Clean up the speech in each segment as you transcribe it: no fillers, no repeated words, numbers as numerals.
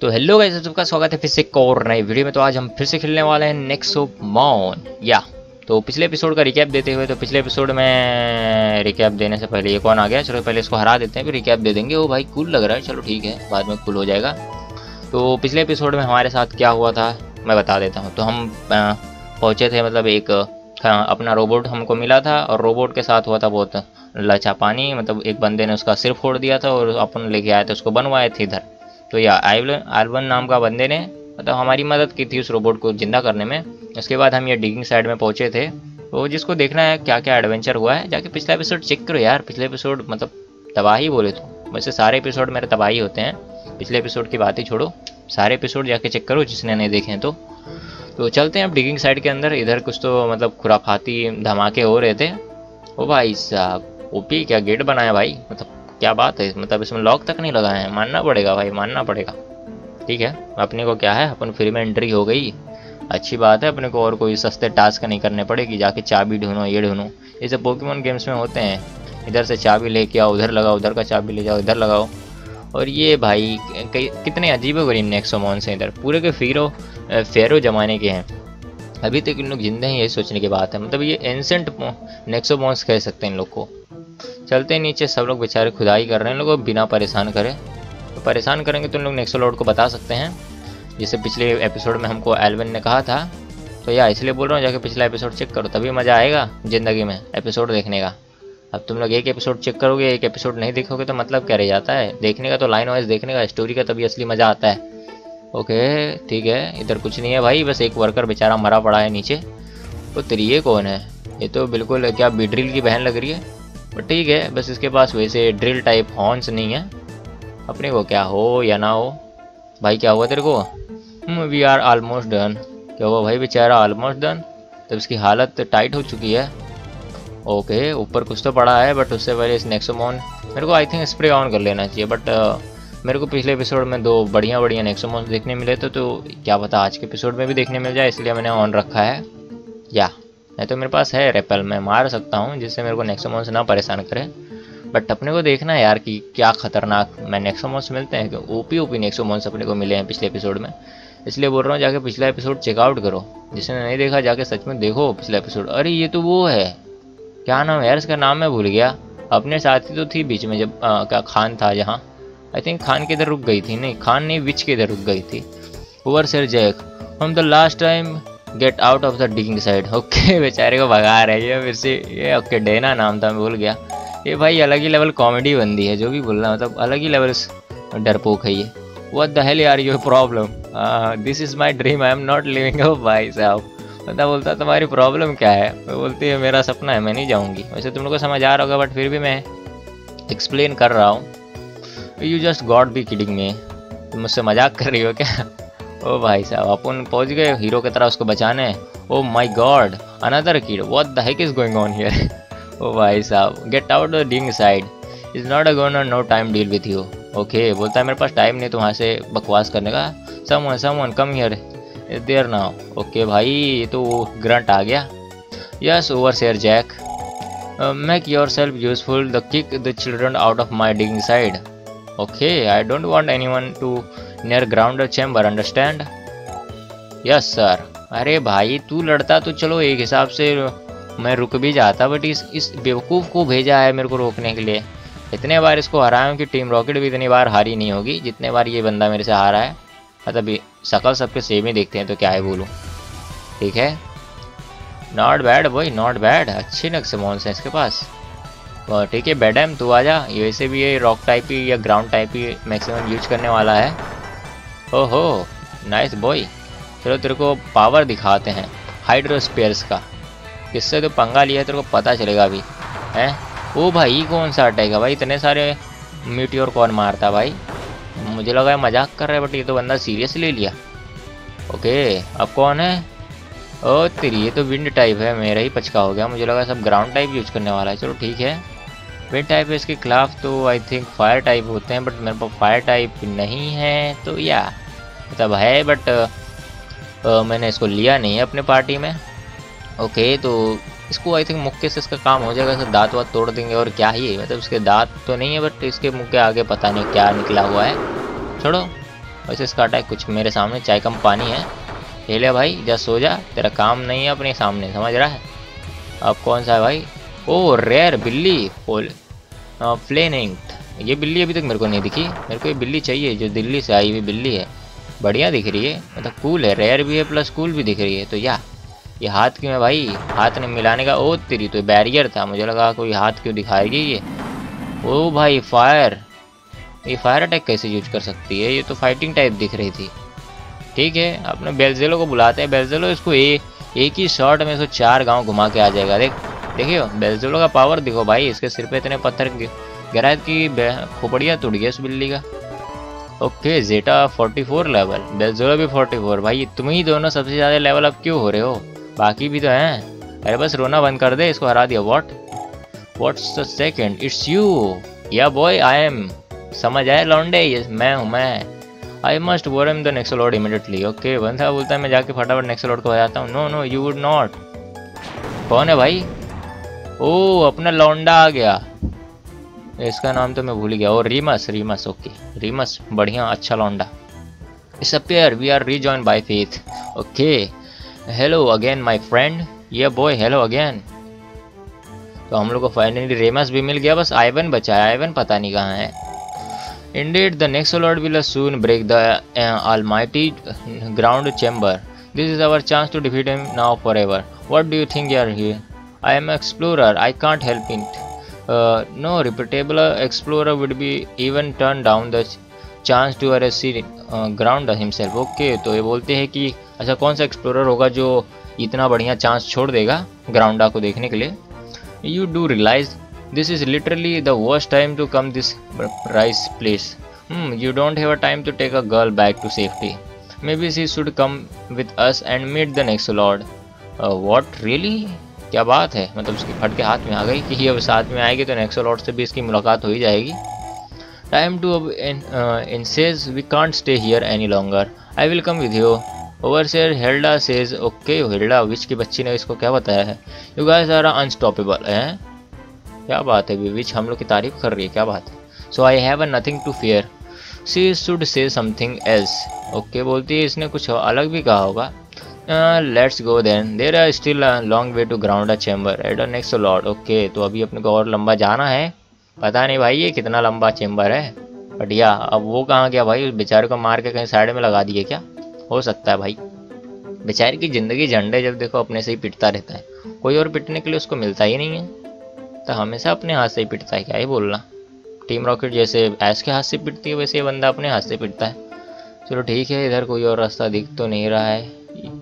तो hello guys, सबका स्वागत है फिर से एक और नई वीडियो में। तो आज हम फिर से खेलने वाले हैं नेक्सोमॉन। या तो पिछले एपिसोड का रिकैप देते हुए, तो पिछले एपिसोड में रिकैप देने से पहले ये कौन आ गया, चलो पहले इसको हरा देते हैं फिर रिकैप दे देंगे। वो भाई कूल लग रहा है, चलो ठीक है बाद में कूल हो जाएगा। तो पिछले एपिसोड में हमारे साथ क्या हुआ था मैं बता देता हूँ। तो हम पहुँचे थे, मतलब एक अपना रोबोट हमको मिला था और रोबोट के साथ हुआ था बहुत लचा पानी। मतलब एक बंदे ने उसका सिर फोड़ दिया था और अपन लेके आए थे उसको, बनवाए थे इधर। तो या R1 नाम का बंदे ने मतलब हमारी मदद की थी उस रोबोट को जिंदा करने में। उसके बाद हम ये डिगिंग साइट में पहुँचे थे। तो जिसको देखना है क्या क्या एडवेंचर हुआ है, जाके पिछला एपिसोड चेक करो यार। पिछले एपिसोड मतलब तबाही बोले तो, वैसे सारे एपिसोड मेरे तबाही होते हैं, पिछले एपिसोड की बात ही छोड़ो, सारे एपिसोड जाके चेक करो जिसने नहीं देखे हैं। तो चलते हैं अब डिगिंग साइट के अंदर। इधर कुछ तो मतलब खुराफाती धमाके हो रहे थे। ओ भाई साहब, ओपी क्या गेट बनाया भाई, मतलब क्या बात है, मतलब इसमें लॉक तक नहीं लगा है। मानना पड़ेगा भाई, मानना पड़ेगा। ठीक है, अपने को क्या है, अपन फ्री में एंट्री हो गई, अच्छी बात है। अपने को और कोई सस्ते टास्क नहीं करने पड़ेगी, जाके चाबी ढूंढो ये ढूंढो, ये सब पोकेमॉन गेम्स में होते हैं। इधर से चाबी लेके आओ, उधर लगाओ, उधर का चाबी ले जाओ, इधर लगाओ। और ये भाई कितने अजीबोगरीब नेक्सोमॉन से इधर पूरे के फेरो जमाने के हैं। अभी तक इन लोग जिंदा हैं ये सोचने की बात है, मतलब ये एंसेंट नेक्सोमॉन्स कह सकते हैं इन लोग को। चलते नीचे, सब लोग बेचारे खुदाई कर रहे हैं, लोगों को बिना परेशान करें। तो परेशान करेंगे तो उन लोग नेक्सो लॉर्ड को बता सकते हैं, जैसे पिछले एपिसोड में हमको एल्बिन ने कहा था। तो या इसलिए बोल रहा हूँ जाके पिछला एपिसोड चेक करो, तभी मज़ा आएगा ज़िंदगी में एपिसोड देखने का। अब तुम लोग एक एपिसोड चेक करोगे, एक एपिसोड नहीं देखोगे तो मतलब क्या रह जाता है देखने का। तो लाइन वाइज देखने का स्टोरी का तभी असली मज़ा आता है। ओके ठीक है, इधर कुछ नहीं है भाई, बस एक वर्कर बेचारा मरा पड़ा है नीचे। तो त्रिये कौन है, ये तो बिल्कुल क्या बिड्रिल की बहन लग रही है, बट ठीक है। बस इसके पास वैसे ड्रिल टाइप हॉर्न्स नहीं है, अपने को क्या हो या ना हो। भाई क्या हुआ तेरे को, वी आर ऑलमोस्ट डन। क्या हुआ भाई, बेचारा ऑलमोस्ट डन, तो इसकी हालत टाइट हो चुकी है। ओके ऊपर कुछ तो पड़ा है, बट उससे पहले इस नेक्सोमॉन, मेरे को आई थिंक स्प्रे ऑन कर लेना चाहिए। बट मेरे को पिछले एपिसोड में दो बढ़िया नेक्सोमॉन देखने मिले थे, तो क्या पता आज के एपिसोड में भी देखने मिल जाए, इसलिए मैंने ऑन रखा है। या नहीं तो मेरे पास है रेपल, मैं मार सकता हूँ जिससे मेरे को नेक्सोमॉन्स ना परेशान करे। बट अपने को देखना है यार कि क्या खतरनाक मैं नेक्सोमॉन्स मिलते हैं, क्योंकि ओपी नेक्सोमॉन्स अपने को मिले हैं पिछले एपिसोड में। इसलिए बोल रहा हूँ जाके पिछला एपिसोड चेकआउट करो, जिसने नहीं देखा जाके सच में देखो पिछला एपिसोड। अरे ये तो वो है, क्या नाम है यार इसका, नाम मैं भूल गया। अपने साथी तो थी बीच में जब क्या खान था, जहाँ आई थिंक खान के इधर रुक गई थी, नहीं खान नहीं विच के इधर रुक गई थी। Overseer Jack from the last time get out of the digging site. Okay बेचारे को भगा रहे हैं फिर से ये। ओके डेना नाम था, मैं भूल गया। ये भाई अलग ही लेवल कॉमेडी बंदी है, जो भी बोल रहा मतलब अलग ही लेवल डरपोक है ये। What the hell are your problem, this is my dream I am not living. ओ भाई साहब, मतलब बोलता तुम्हारी प्रॉब्लम क्या है, मैं बोलती है मेरा सपना है मैं नहीं जाऊँगी। वैसे तुम लोग को समझ आ रहा होगा, बट फिर भी मैं एक्सप्लेन कर रहा हूँ। You just got be kidding me, तुम मुझसे मजाक कर रही हो क्या। ओ भाई साहब, अपन पहुंच गए हीरो की तरह उसको बचाने। Oh my god another kid, what the heck is going on here. ओ भाई साहब, get out the ding side is not a gonna no time deal with you. Okay बोलता है मेरे पास टाइम नहीं तुम्हारे से बकवास करने का। Someone come here is there now. Okay भाई ये तो ग्रंट आ गया। Yes overseer Jack, make yourself useful the kick the children out of my digging side. Okay I don't want anyone to near ground chamber, understand. Yes sir. अरे भाई तू लड़ता तो चलो एक हिसाब से मैं रुक भी जाता, बट इस बेवकूफ़ को भेजा है मेरे को रोकने के लिए। इतने बार इसको हराया हूँ कि टीम रॉकेट भी इतनी बार हारी नहीं होगी जितने बार ये बंदा मेरे से हारा है। मतलब शक्ल सबके सेम ही देखते हैं तो क्या है बोलूँ। ठीक है, नॉट बैड भाई, नॉट बैड, अच्छे नेक्सोमॉन्स हैं इसके पास। और ठीक है बेडम तू आ जा, वैसे भी ये रॉक टाइप ही या ग्राउंड टाइप ही मैक्सिमम यूज करने वाला है। ओहो नाइस बॉय, चलो तेरे को पावर दिखाते हैं हाइड्रोस्पेयर्स का, किससे तो पंगा लिया तेरे को पता चलेगा अभी हैं। ओ भाई कौन सा हटेगा भाई, इतने सारे मीटियोर कौन मारता भाई, मुझे लगा मजाक कर रहा है बट ये तो बंदा सीरियस ले लिया। ओके अब कौन है, ओ तेरी ये तो विंड टाइप है, मेरा ही पचका हो गया, मुझे लगा सब ग्राउंड टाइप यूज करने वाला है। चलो ठीक है विंड टाइप है, इसके खिलाफ तो आई थिंक फायर टाइप होते हैं, बट मेरे पास फायर टाइप नहीं है। तो या मतलब है बट मैंने इसको लिया नहीं है अपने पार्टी में। ओके तो इसको आई थिंक मुक्के से इसका काम हो जाएगा, सब दाँत वात तोड़ देंगे और क्या ही है। मतलब इसके दाँत तो नहीं है बट इसके मुँह के आगे पता नहीं क्या निकला हुआ है, छोड़ो। वैसे इसका अटैक कुछ मेरे सामने चाय कम पानी है। हेले भाई जा सो जा, तेरा काम नहीं है अपने सामने, समझ रहा है। अब कौन सा है भाई? ओ रेयर बिल्ली प्लेन इंक्ट। ये बिल्ली अभी तक मेरे को नहीं दिखी, मेरे को ये बिल्ली चाहिए जो दिल्ली से आई हुई बिल्ली है। बढ़िया दिख रही है, मतलब कूल है, रेयर भी है प्लस कूल भी दिख रही है। तो या ये हाथ क्यों है भाई? हाथ ने मिलाने का। ओ तेरी तो बैरियर था, मुझे लगा कोई हाथ क्यों दिखाएगी ये। ओ भाई फायर, ये फायर अटैक कैसे यूज कर सकती है? ये तो फाइटिंग टाइप दिख रही थी। ठीक है, अपने बेल्जेलो को बुलाते हैं। बेल्जेलो इसको एक ही शॉट में इसको 4 गांव घुमा के आ जाएगा। देखियो बेल्जेलो का पावर देखो भाई, इसके सिर पे इतने पत्थर गिराए कि खोपड़िया टूट गया इस बिल्ली का। ओके जेटा 44 लेवल, बेल्जेलो भी 44। भाई तुम ही दोनों सबसे ज़्यादा लेवल अप क्यों हो रहे हो? बाकी भी तो हैं। अरे बस रोना बंद कर दे, इसको हरा दिया। What's the second, it's you या बॉय आई एम। समझ आए लौंडे, ये मैं हूँ मैं। I must warn the Nexo Lord immediately. Okay बंदा बोलता है मैं जाके फटाफट नेक्सो लॉर्ड को बजाता हूँ। No no you would not. कौन है भाई? ओ अपना लौंडा आ गया, इसका नाम तो मैं भूल गया। ओ रीमस, रीमस ओके रीमस बढ़िया अच्छा लौंडा। It's appear we are rejoin by faith. Okay hello again my friend, ये बॉय हेलो अगेन। तो हम लोग को फाइनली रेमस भी मिल गया, बस आइवन बचा है। आइवन पता नहीं कहाँ है। Indeed the Nexo Lord will soon break the almighty ground chamber. This is our chance to defeat him now for ever. What do you think you are here? I am explorer, I can't help it. No repeatable explorer would be even turn down the chance to or C ground himself. Okay तो ये बोलते हैं कि अच्छा कौन सा explorer होगा जो इतना बढ़िया चांस छोड़ देगा ग्राउंडा को देखने के लिए। You do realise this is literally the worst time to come this rice place. You don't have a time to take a girl back to safety. Maybe she should come with us and meet the Nexo Lord. What really, क्या बात है, मतलब उसकी फट के हाथ में आ गई कि अब साथ में आएगी तो नेक्सो लॉर्ड से भी इसकी मुलाकात हो ही जाएगी। टाइम टू अब इंसेज we can't stay here any longer. I will come with you. Overseer Helda says. Okay Helda witch की बच्ची ने इसको क्या बताया है? यू गाइस आर अनस्टॉपेबल हैं। क्या बात है, विच हम लोग की तारीफ कर रही है, क्या बात है। So I have nothing to fear. She should say something else. Okay बोलती है इसने कुछ अलग भी कहा होगा। Let's go then, there are still long way to ground a chamber at a Nexo Lord. Okay तो अभी अपने को और लंबा जाना है, पता नहीं भाई ये कितना लंबा चैम्बर है। बढ़िया, अब वो कहाँ गया भाई? उस बेचारे को मार के कहीं साइड में लगा दिए क्या? हो सकता है भाई, बेचारे की ज़िंदगी झंडे जब देखो अपने से ही पिटता रहता है, कोई और पिटने के लिए उसको मिलता ही नहीं है, तो हमेशा अपने हाथ से ही पिटता है। क्या ही बोलना, टीम रॉकेट जैसे ऐश के हाथ से पिटती है वैसे ये बंदा अपने हाथ से पिटता है। चलो ठीक है, इधर कोई और रास्ता दिख तो नहीं रहा है।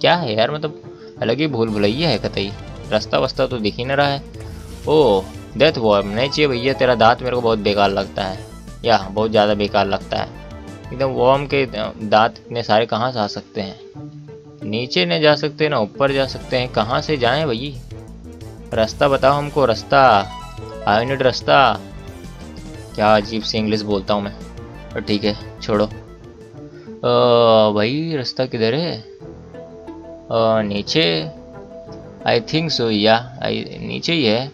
क्या है यार, मतलब अलग ही भूल भुलैया है, कतई रास्ता वस्ता तो दिख ही नहीं रहा है। ओह डेथ वॉर्म नहीं चाहिए भैया, तेरा दांत मेरे को बहुत बेकार लगता है, या बहुत ज़्यादा बेकार लगता है। एकदम वॉर्म के दांत इतने सारे कहाँ से आ सकते हैं? नीचे नहीं जा सकते ना ऊपर जा सकते हैं, कहाँ से जाएं भई? रास्ता बताओ हमको, रास्ता आई नीड रास्ता। क्या अजीब सी इंग्लिश बोलता हूँ मैं, और ठीक है छोड़ो। भाई रास्ता किधर है? नीचे आई थिंक सो, या आई नीचे ही है।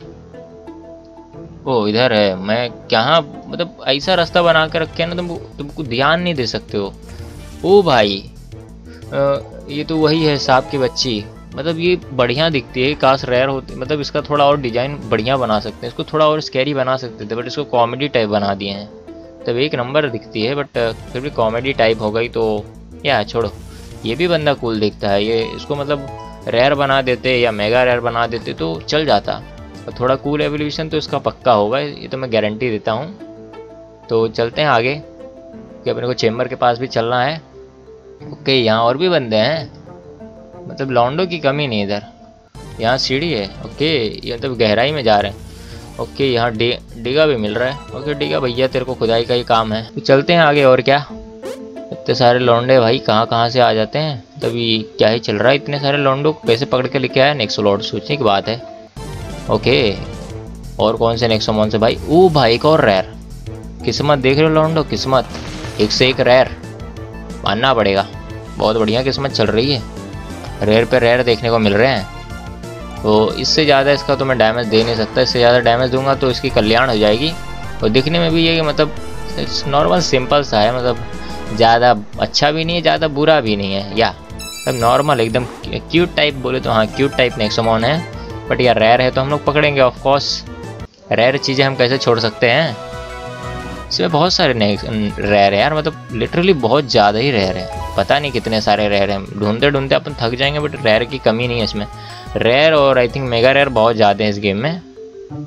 ओ इधर है, मैं कहाँ, मतलब ऐसा रास्ता बना के रखे ना तुमको ध्यान नहीं दे सकते हो। ओ भाई ये तो वही है सांप की बच्ची, मतलब ये बढ़िया दिखती है, काश रेयर होती, मतलब इसका थोड़ा और डिजाइन बढ़िया बना सकते हैं, इसको थोड़ा और स्कैरी बना सकते थे, बट इसको कॉमेडी टाइप बना दिए हैं। तब एक नंबर दिखती है, बट फिर भी कॉमेडी टाइप हो गई तो या छोड़ो। ये भी बंदा कूल दिखता है, ये इसको मतलब रेयर बना देते या मेगा रेयर बना देते तो चल जाता, थोड़ा कूल एवोल्यूशन तो इसका पक्का होगा, ये तो मैं गारंटी देता हूँ। तो चलते हैं आगे कि अपने को चैम्बर के पास भी चलना है। ओके यहाँ और भी बंदे हैं, मतलब लॉन्डो की कमी नहीं। इधर यहाँ सीढ़ी है, ओके ये मतलब गहराई में जा रहे हैं। ओके यहाँ डिगा भी मिल रहा है। ओके डिगा भैया तेरे को खुदाई का ही काम है, तो चलते हैं आगे। और क्या इतने सारे लॉन्डे भाई कहाँ से आ जाते हैं, तभी क्या ही चल रहा है, इतने सारे लॉन्डो को कैसे पकड़ के लेके आया नेक्सो लॉर्ड, सोचने की बात है। ओके और कौन से नेक्सोमॉन से भाई? ओ भाई एक और रेयर, किस्मत देख रहे हो लॉन्डो, किस्मत एक से एक रेयर, मानना पड़ेगा बहुत बढ़िया किस्मत चल रही है, रेयर पे रेयर देखने को मिल रहे हैं। तो इससे ज़्यादा इसका तो मैं डैमेज दे नहीं सकता, इससे ज़्यादा डैमेज दूंगा तो इसकी कल्याण हो जाएगी। और दिखने में भी ये मतलब नॉर्मल सिंपल सा है, मतलब ज़्यादा अच्छा भी नहीं है, ज़्यादा बुरा भी नहीं है, या एकदम नॉर्मल, एकदम क्यूट टाइप बोले तो हाँ क्यूट टाइप नेक्सोमॉन है। बट यार रेयर है तो हम लोग पकड़ेंगे ऑफकोर्स, रेयर चीज़ें हम कैसे छोड़ सकते हैं। इसमें बहुत सारे रेयर है यार, मतलब लिटरली बहुत ज़्यादा ही रेयर है, पता नहीं कितने सारे रेयर हैं। ढूंढते ढूंढते अपन थक जाएंगे, बट रेयर की कमी नहीं है इसमें। रेयर और आई थिंक मेगा रेयर बहुत ज़्यादा है इस गेम में,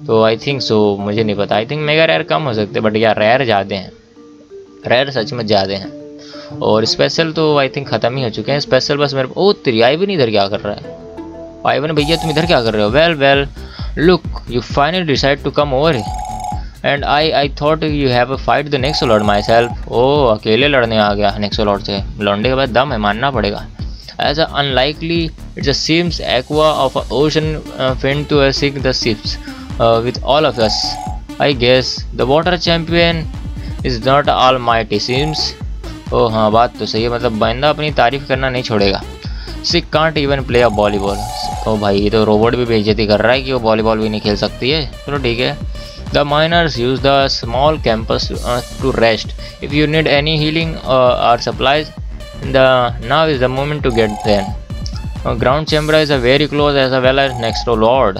तो आई थिंक सो मुझे नहीं पता, आई थिंक मेगा रेयर कम हो सकते, बट यार रेयर ज़्यादा हैं, रेयर सच में ज़्यादा हैं। और स्पेशल तो आई थिंक ख़त्म ही हो चुके हैं स्पेशल। बस मेरे ओ तेरी आई भी इधर क्या कर रहा है, आई वन भैया तुम इधर क्या कर रहे हो? Well well look you finally decide to come over and I thought you have a fight the Nexo Lord myself. ओ अकेले लड़ने आ गया नेक्सो लॉर्ड से, लौंडे के पास दम है, मानना पड़ेगा। As a unlikely it's a seems aqua of a ocean fiend to sink the ships with all of us. I guess the water champion is not almighty seems. ओ हाँ बात तो सही है, मतलब बंदा अपनी तारीफ करना नहीं छोड़ेगा। She can't even play a volleyball. ओ भाई ये तो रोबोट भी बेइज्जती कर रहा है कि वो वॉलीबॉल भी नहीं खेल सकती है। चलो ठीक है। The miners use the small campus to rest. If you need any healing or supplies, the now is the moment to get them. Ground chamber is very close as well as next to Lord,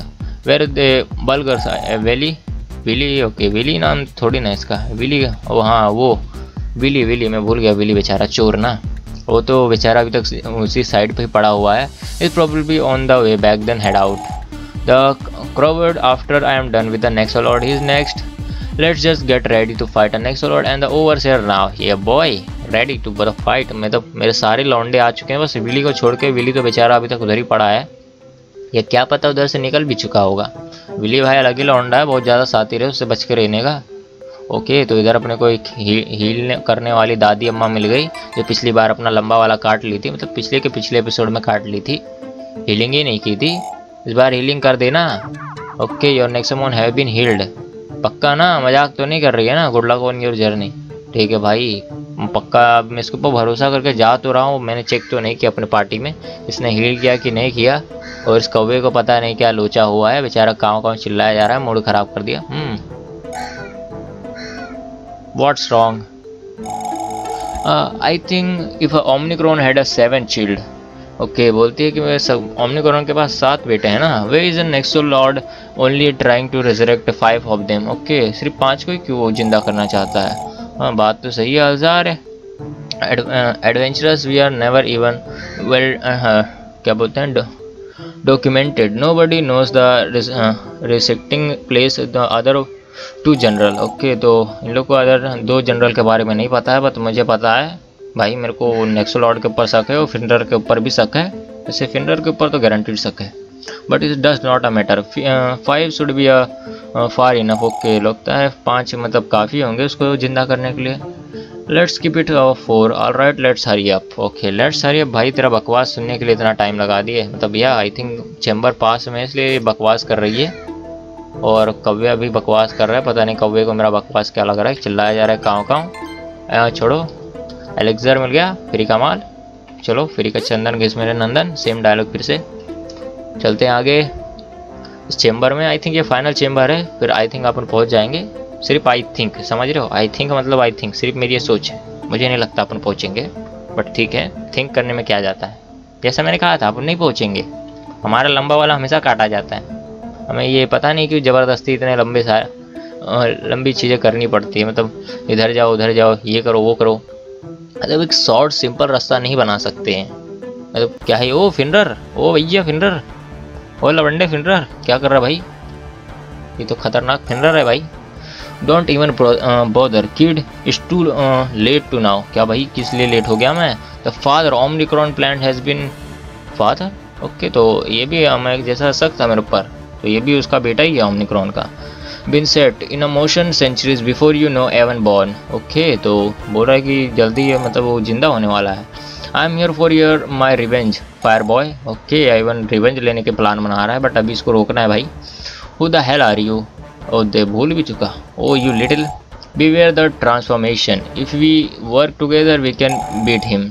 where the bulgars are. Willy, okay, Willy नाम थोड़ी ना इसका, Willy, oh हाँ वो Willy, मैं भूल गया, Willy बेचारा चोर ना, वो तो बेचारा अभी तक उसी साइड पे पड़ा हुआ है। It's probably on the way back then head out. The crowd after I am done with the Nexo Lord is next. Let's just get ready to fight the Nexo Lord and the Overseer now. Yeah boy, ready to fight. मैं तो मेरे सारे लौंडे आ चुके हैं बस Willie को छोड़ के। विली तो बेचारा अभी तक उधर ही पड़ा है, या क्या पता उधर से निकल भी चुका होगा। विली भाई अलग ही लौंडा है, बहुत ज़्यादा साथी रहे, उससे बच के रहने का। ओके तो इधर अपने को एक हील करने वाली दादी अम्मा मिल गई, जो पिछली बार अपना लंबा वाला काट ली थी, मतलब पिछले के पिछले एपिसोड में काट ली थी, हीलिंग ही नहीं की थी। इस बार हीलिंग कर देना। Okay your Nexomon have been healed. पक्का ना, मजाक तो नहीं कर रही है ना? Good luck on your journey. ठीक है भाई पक्का, मैं इसके ऊपर भरोसा करके जा तो रहा हूँ। मैंने चेक तो नहीं किया अपने पार्टी में इसने हील किया कि नहीं किया, और इस कौवे को पता नहीं क्या लोचा हुआ है, बेचारा काँव काँव चिल्लाया जा रहा है, मूड खराब कर दिया। What's wrong? I think if Omnicron had a 7 child. Okay बोलती है कि मेरे सब ओमनिक्रॉन के पास 7 बेटे हैं ना। वे is Nexo Lord only trying to resurrect 5 of them. Okay सिर्फ 5 को ही क्यों वो जिंदा करना चाहता है? हाँ बात तो सही है हजार है। Adventurous we are never even well क्या बोलते हैं documented. Nobody knows the resurrecting place the other 2 general. Okay तो इन लोग को अदर 2 जनरल के बारे में नहीं पता है, बट मुझे पता है भाई। मेरे को नेक्सो लॉर्ड के ऊपर शक है और फेंडर के ऊपर भी शक है, ऐसे फेंडर के ऊपर तो गारंटीड शक है। But it does not a matter, 5 should be a far enough. Okay लगता है 5 मतलब काफ़ी होंगे उसको जिंदा करने के लिए। Let's keep it 4। All right let's hurry up. Okay let's hurry up. भाई तेरा बकवास सुनने के लिए इतना टाइम लगा दिए, मतलब यह आई थिंक चैम्बर पास में इसलिए बकवास कर रही है, और कौवे भी बकवास कर रहा है। पता नहीं कौवे को मेरा बकवास क्या लग रहा है, चिल्लाया जा रहा है काँव काँव। छोड़ो एलेक्जर मिल गया, फ्री का माल। चलो फ्री का चंदन घिस मेरे नंदन, सेम डायलॉग फिर से। चलते हैं आगे इस चैम्बर में। आई थिंक ये फाइनल चैम्बर है, फिर आई थिंक अपन पहुंच जाएंगे। सिर्फ आई थिंक, समझ रहे हो? आई थिंक मतलब आई थिंक सिर्फ मेरी ये सोच है, मुझे नहीं लगता अपन पहुंचेंगे, बट ठीक है थिंक करने में क्या जाता है। जैसा मैंने कहा था अपन नहीं पहुँचेंगे, हमारा लंबा वाला हमेशा काटा जाता है। हमें ये पता नहीं कि ज़बरदस्ती इतने लंबी चीज़ें करनी पड़ती है, मतलब इधर जाओ उधर जाओ ये करो वो करो, मतलब एक शॉर्ट सिंपल रास्ता नहीं बना सकते हैं, मतलब क्या है। ओ फिंडर, ओ भैया फिंडर, ओ लवंडे फिंडर क्या कर रहा है भाई? ये तो खतरनाक फिंडर है भाई। Don't even bother kid, is too late to now. क्या भाई किस लिए लेट हो गया मैं? The father Omnicron plant has been father. Okay तो ये भी हमें जैसा शक था मेरे ऊपर, तो ये भी उसका बेटा ही है ओमनिक्रॉन का। Been set in a motion centuries before you no even born. Okay तो बोल रहा है कि जल्दी है, मतलब वो जिंदा होने वाला है। I am here for your my revenge fire boy. Okay Avon revenge लेने के प्लान बना रहा है, बट अभी इसको रोकना है भाई। Who the hell are you? Oh दे भूल भी चुका। Oh you little beware the transformation, if we work together we can beat him.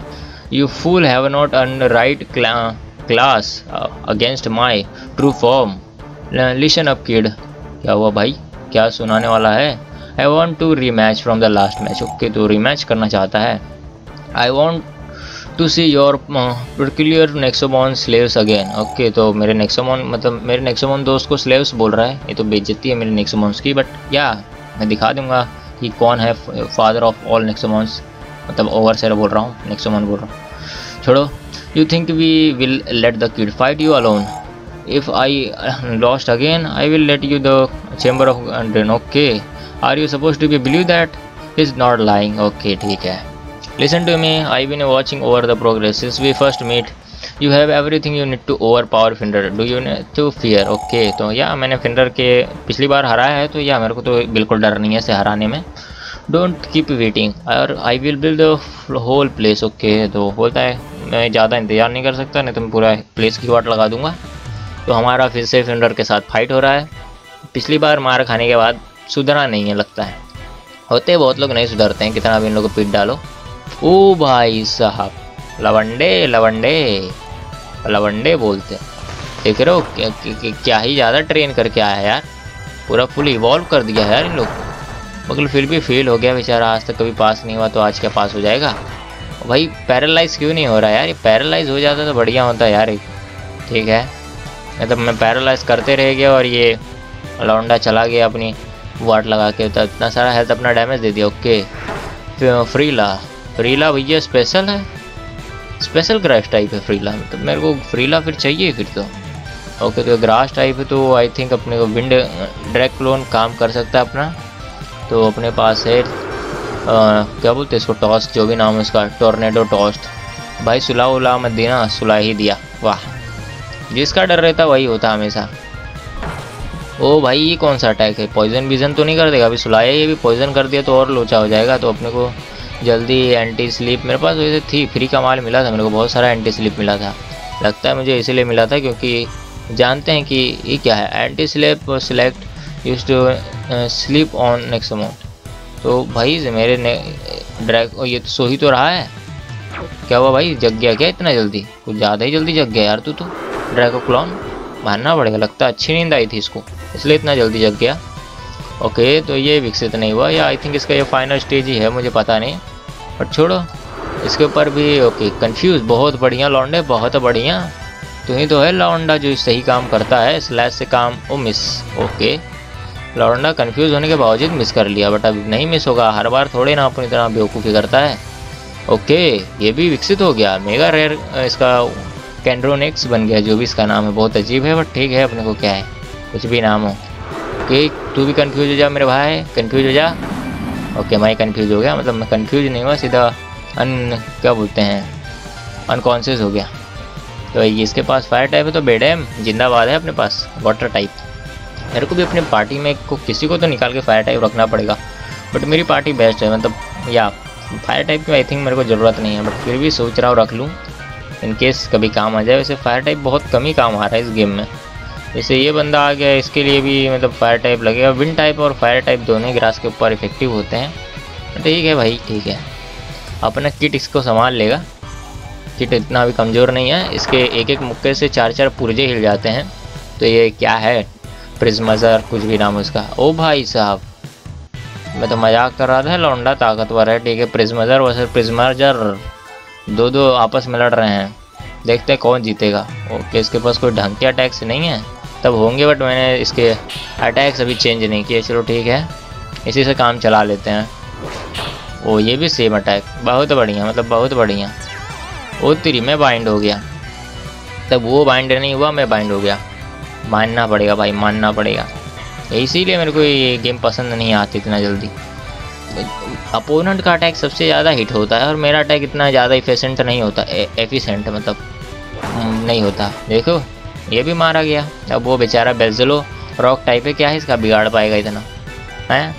You fool have not earn right class against my true form. Listen up kid. क्या हुआ भाई, क्या सुनाने वाला है? I want to rematch from the last match. Okay तो rematch करना चाहता है। I want to see your particular Nexomon slaves again. Okay, तो मेरे Nexomon मतलब मेरे Nexomon दोस्त को slaves बोल रहा है, ये तो बेइज्जती है मेरे Nexomons की, but yeah, मैं दिखा दूंगा कि कौन है फादर ऑफ ऑल Nexomons, मतलब ओवरसेयर बोल रहा हूँ, Nexomon बोल रहा हूँ, छोड़ो। You think we will let the kid fight you alone? If I lost again, I will let you the chamber of Undren. Okay, are you supposed to be believe that? He's not lying. Okay, ठीक है. Listen to me. I've been watching over the progress since we first meet. You have everything you need to overpower Fender. Do you need to fear? Okay, तो या मैंने Fender के पिछली बार हराया है, तो या मेरे को तो बिल्कुल डर नहीं है इसे हराने में. Don't keep waiting. और I will build the whole place. Okay, तो बोलता है मैं ज़्यादा इंतज़ार नहीं कर सकता, नहीं तो मैं पूरा प्लेस की वाट लगा दूंगा। तो हमारा फिर से फेंडर के साथ फाइट हो रहा है। पिछली बार मार खाने के बाद सुधरा नहीं है लगता है, होते बहुत लोग नहीं सुधरते हैं, कितना भी इन लोगों को पीट डालो। ओ भाई साहब, लवंडे लवंडे लवंडे बोलते देख रहे हो, क्या ही ज़्यादा ट्रेन करके आया यार, पूरा फुल इवॉल्व कर दिया है यार इन लोग को। मगर फिर भी फेल हो गया बेचारा, आज तक कभी पास नहीं हुआ, तो आज क्या पास हो जाएगा भाई। पैरालाइज क्यों नहीं हो रहा यार, ये पैरालाइज हो जाता तो बढ़िया होता है यार। ठीक है, मतलब मैं पैरालाइज करते रह गया और ये लौंडा चला गया अपनी वाट लगा के, तो इतना सारा हेल्थ अपना डैमेज दे दिया। ओके, फ्रीला फ्रीला भैया स्पेशल है, स्पेशल ग्रास टाइप है फ्रीला, मतलब मेरे को फ्रीला फिर चाहिए फिर तो। ओके, तो ग्रास टाइप है तो आई थिंक अपने को विंड ड्रैग क्लोन काम कर सकता है अपना। तो अपने पास है क्या बोलते हैं इसको, टॉस्ट जो भी नाम है उसका, टोर्नेडो टॉस्ट। भाई सुला उला मत देना, सुला ही दिया, वाह। जिसका डर रहता वही होता हमेशा। ओ भाई ये कौन सा अटैक है, पॉइजन बीजन तो नहीं कर देगा? अभी सुलाया, ये भी पॉइजन कर दिया तो और लोचा हो जाएगा। तो अपने को जल्दी एंटी स्लीप, मेरे पास वैसे थी, फ्री का माल मिला था मेरे को, बहुत सारा एंटी स्लीप मिला था, लगता है मुझे इसीलिए मिला था क्योंकि जानते हैं कि ये क्या है, anti sleep select use to sleep on Nexomon. तो भाई मेरे ने ड्रैग, ये तो सो ही तो रहा है, क्या हुआ भाई, जग गया क्या इतना जल्दी? कुछ ज़्यादा ही जल्दी जग गया यार तू तो, ड्रैगो क्लॉन मारना पड़ेगा लगता है, अच्छी नींद आई थी इसको इसलिए इतना जल्दी जग गया। ओके, तो ये विकसित नहीं हुआ, या आई थिंक इसका ये फाइनल स्टेज ही है, मुझे पता नहीं, बट छोड़ो इसके ऊपर भी। ओके, कन्फ्यूज़, बहुत बढ़िया लौंडे, बहुत बढ़िया, तो ही तो है लौंडा जो सही काम करता है। स्लैश से काम, ओ मिस। ओके, लौंडा कंफ्यूज होने के बावजूद मिस कर लिया, बट अब नहीं मिस होगा, हर बार थोड़े ना अपनी तरह बेवकूफ़ी करता है। ओके, ये भी विकसित हो गया, मेगा रेयर इसका कैंड्रोनिक्स बन गया, जो भी इसका नाम है, बहुत अजीब है बट ठीक है, अपने को क्या है, कुछ भी नाम हो। ओके, तू भी कंफ्यूज हो जा मेरे भाई, कंफ्यूज हो जा। ओके, मैं कंफ्यूज हो गया, मतलब मैं कंफ्यूज नहीं हुआ, सीधा क्या बोलते हैं, अनकॉन्शियस हो गया। तो इसके पास फायर टाइप है तो बेडैम जिंदाबाद है अपने पास, वाटर टाइप। मेरे को भी अपने पार्टी में किसी को तो निकाल के फायर टाइप रखना पड़ेगा, बट मेरी पार्टी बेस्ट है, मतलब या फायर टाइप की आई थिंक मेरे को ज़रूरत नहीं है, बट फिर भी सोच रहा हूँ रख लूँ, इनकेस कभी काम आ जाए। वैसे फायर टाइप बहुत कम ही काम आ रहा है इस गेम में, जैसे ये बंदा आ गया इसके लिए भी मतलब फायर टाइप लगेगा। विंड टाइप और फायर टाइप दोनों ही ग्रास के ऊपर इफेक्टिव होते हैं। ठीक है भाई, ठीक है, अपना किट इसको संभाल लेगा, किट इतना भी कमज़ोर नहीं है, इसके एक एक मुक्के से चार चार पुर्जे हिल जाते हैं। तो ये क्या है, प्रिज्मजर कुछ भी नाम उसका। ओ भाई साहब, मैं तो मजाक कर रहा था, लौंडा ताकतवर है। ठीक है, प्रिज्मजर वैसे प्रिज्मजर दो दो आपस में लड़ रहे हैं, देखते हैं कौन जीतेगा। ओके, इसके पास कोई ढंग के अटैक्स नहीं है, तब होंगे बट मैंने इसके अटैक्स अभी चेंज नहीं किए। चलो ठीक है, इसी से काम चला लेते हैं। ओ ये भी सेम अटैक, बहुत बढ़िया, मतलब बहुत बढ़िया। ओ तेरी, मैं बाइंड हो गया, तब वो बाइंड नहीं हुआ, मैं बाइंड हो गया। मानना पड़ेगा भाई, मानना पड़ेगा, इसीलिए मेरे को ये गेम पसंद नहीं आती इतना जल्दी। अपोनेंट का अटैक सबसे ज़्यादा हिट होता है और मेरा अटैक इतना ज़्यादा एफिशिएंट नहीं होता, एफिशिएंट मतलब नहीं होता। देखो ये भी मारा गया, अब वो बेचारा बेल्जेलो रॉक टाइप है, क्या है इसका बिगाड़ पाएगा इतना है?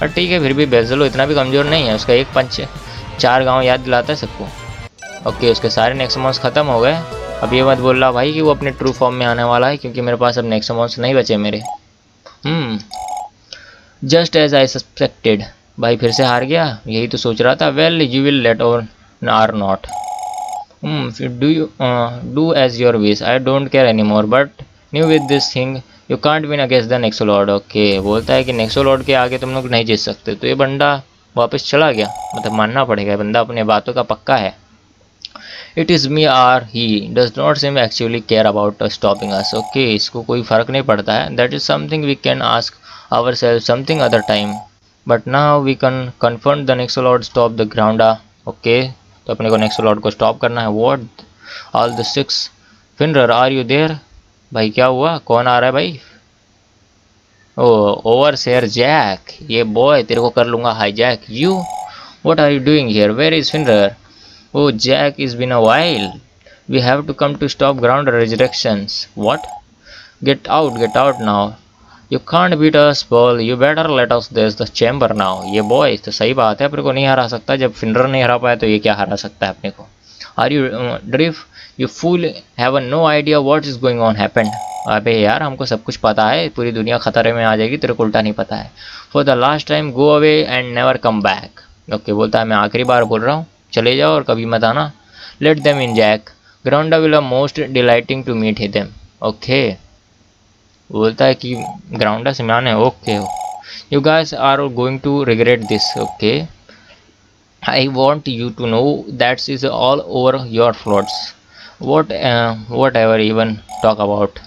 पर ठीक है, फिर भी बेल्जेलो इतना भी कमज़ोर नहीं है, उसका एक पंच चार गाँव याद दिलाता है सबको। ओके, उसके सारे नेक्समॉन्स ख़त्म हो गए। अब ये मत बोल रहा भाई कि वो अपने ट्रू फॉर्म में आने वाला है, क्योंकि मेरे पास अब नेक्समॉन्स नहीं बचे मेरे। जस्ट एज आई सस्पेक्टेड, भाई फिर से हार गया, यही तो सोच रहा था। Well you will late or are not, do as your wish, I don't care any more, but new with this thing you can't win against the Nexo Lord. Okay, बोलता है कि नेक्सो लॉर्ड के आगे तुम लोग नहीं जीत सकते। तो ये बंदा वापस चला गया। मतलब मानना पड़ेगा बंदा अपने बातों का पक्का है। It is me are he does not seem actually care about stopping us. Okay, इसको कोई फ़र्क नहीं पड़ता है। That is something we can ask our self something other time, but now we can confirm the Nexo Lord stop the Grounda. Okay, तो अपने को Nexo Lord को स्टॉप करना है। What all the six finder are you there. भाई क्या हुआ, कौन आ रहा है भाई? ओवरसीयर जैक, ये बॉय तेरे को कर लूँगा hijack. You what are you doing here, where is finder. Oh Jack is been a while, we have to come to stop ground resurrections. What, get out now, you can't beat us ball, you better let us this the chamber now. ये boy तो सही बात है, अपने को नहीं हरा सकता। जब फिंडर नहीं हरा पाया तो ये क्या हरा सकता है अपने को। Are you drift, you fool have no idea what is going on happened. अबे यार, हमको सब कुछ पता है, पूरी दुनिया खतरे में आ जाएगी, तेरे को उल्टा नहीं पता है। For the last time go away and never come back. Okay, बोलता है मैं आखिरी बार बोल रहा हूँ, चले जाओ और कभी मत आना। Let them in Jack, Grounda will a most delighting to meet them. Okay, बोलता है कि ग्राउंडा से मिलाने। Okay, you guys are going to regret this. Okay, I want you to know that's is all over your floats, whatever even talk about.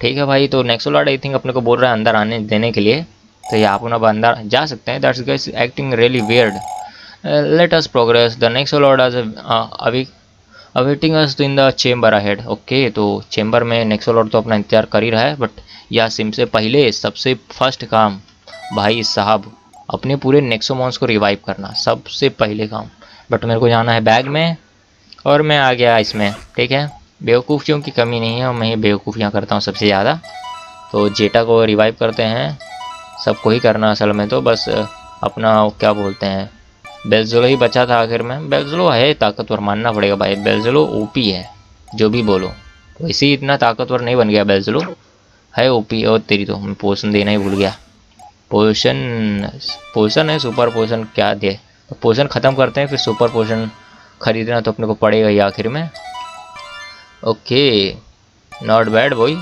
ठीक है भाई, तो Nexo Lord I think अपने को बोल रहा है अंदर आने देने के लिए, तो ये आप अब अंदर जा सकते हैं। That's guys acting really weird, let us progress, the Nexo Lord आज अभी awaiting us in the chamber ahead. Okay, तो चेम्बर में नेक्सो लॉर्ड तो अपना इंतजार कर ही रहा है, बट या सिम से पहले सबसे फर्स्ट काम भाई साहब, अपने पूरे नेक्सोमॉन्स को रिवाइव करना सबसे पहले काम। बट मेरे को जाना है बैग में और मैं आ गया इसमें। ठीक है, बेवकूफ़ियों की कमी नहीं है और मैं ये बेवकूफ़ियाँ करता हूँ सबसे ज़्यादा। तो जेटा को रिवाइव करते हैं, सबको ही करना असल में, तो बस अपना क्या बोलते हैं बेल्ज़ेलो ही बचा था आखिर में। बेल्ज़ेलो है ताकतवर, मानना पड़ेगा भाई, बेल्ज़ेलो ओपी है जो भी बोलो, वैसे ही इतना ताकतवर नहीं बन गया बेल्ज़ेलो, है ओपी। और तेरी तो मैं पोषण देना ही भूल गया, पोषण है सुपर पोषण क्या दे, तो पोषण ख़त्म करते हैं फिर सुपर पोषण खरीदना तो अपने को पड़ेगा ही आखिर में। Okay, not bad boy.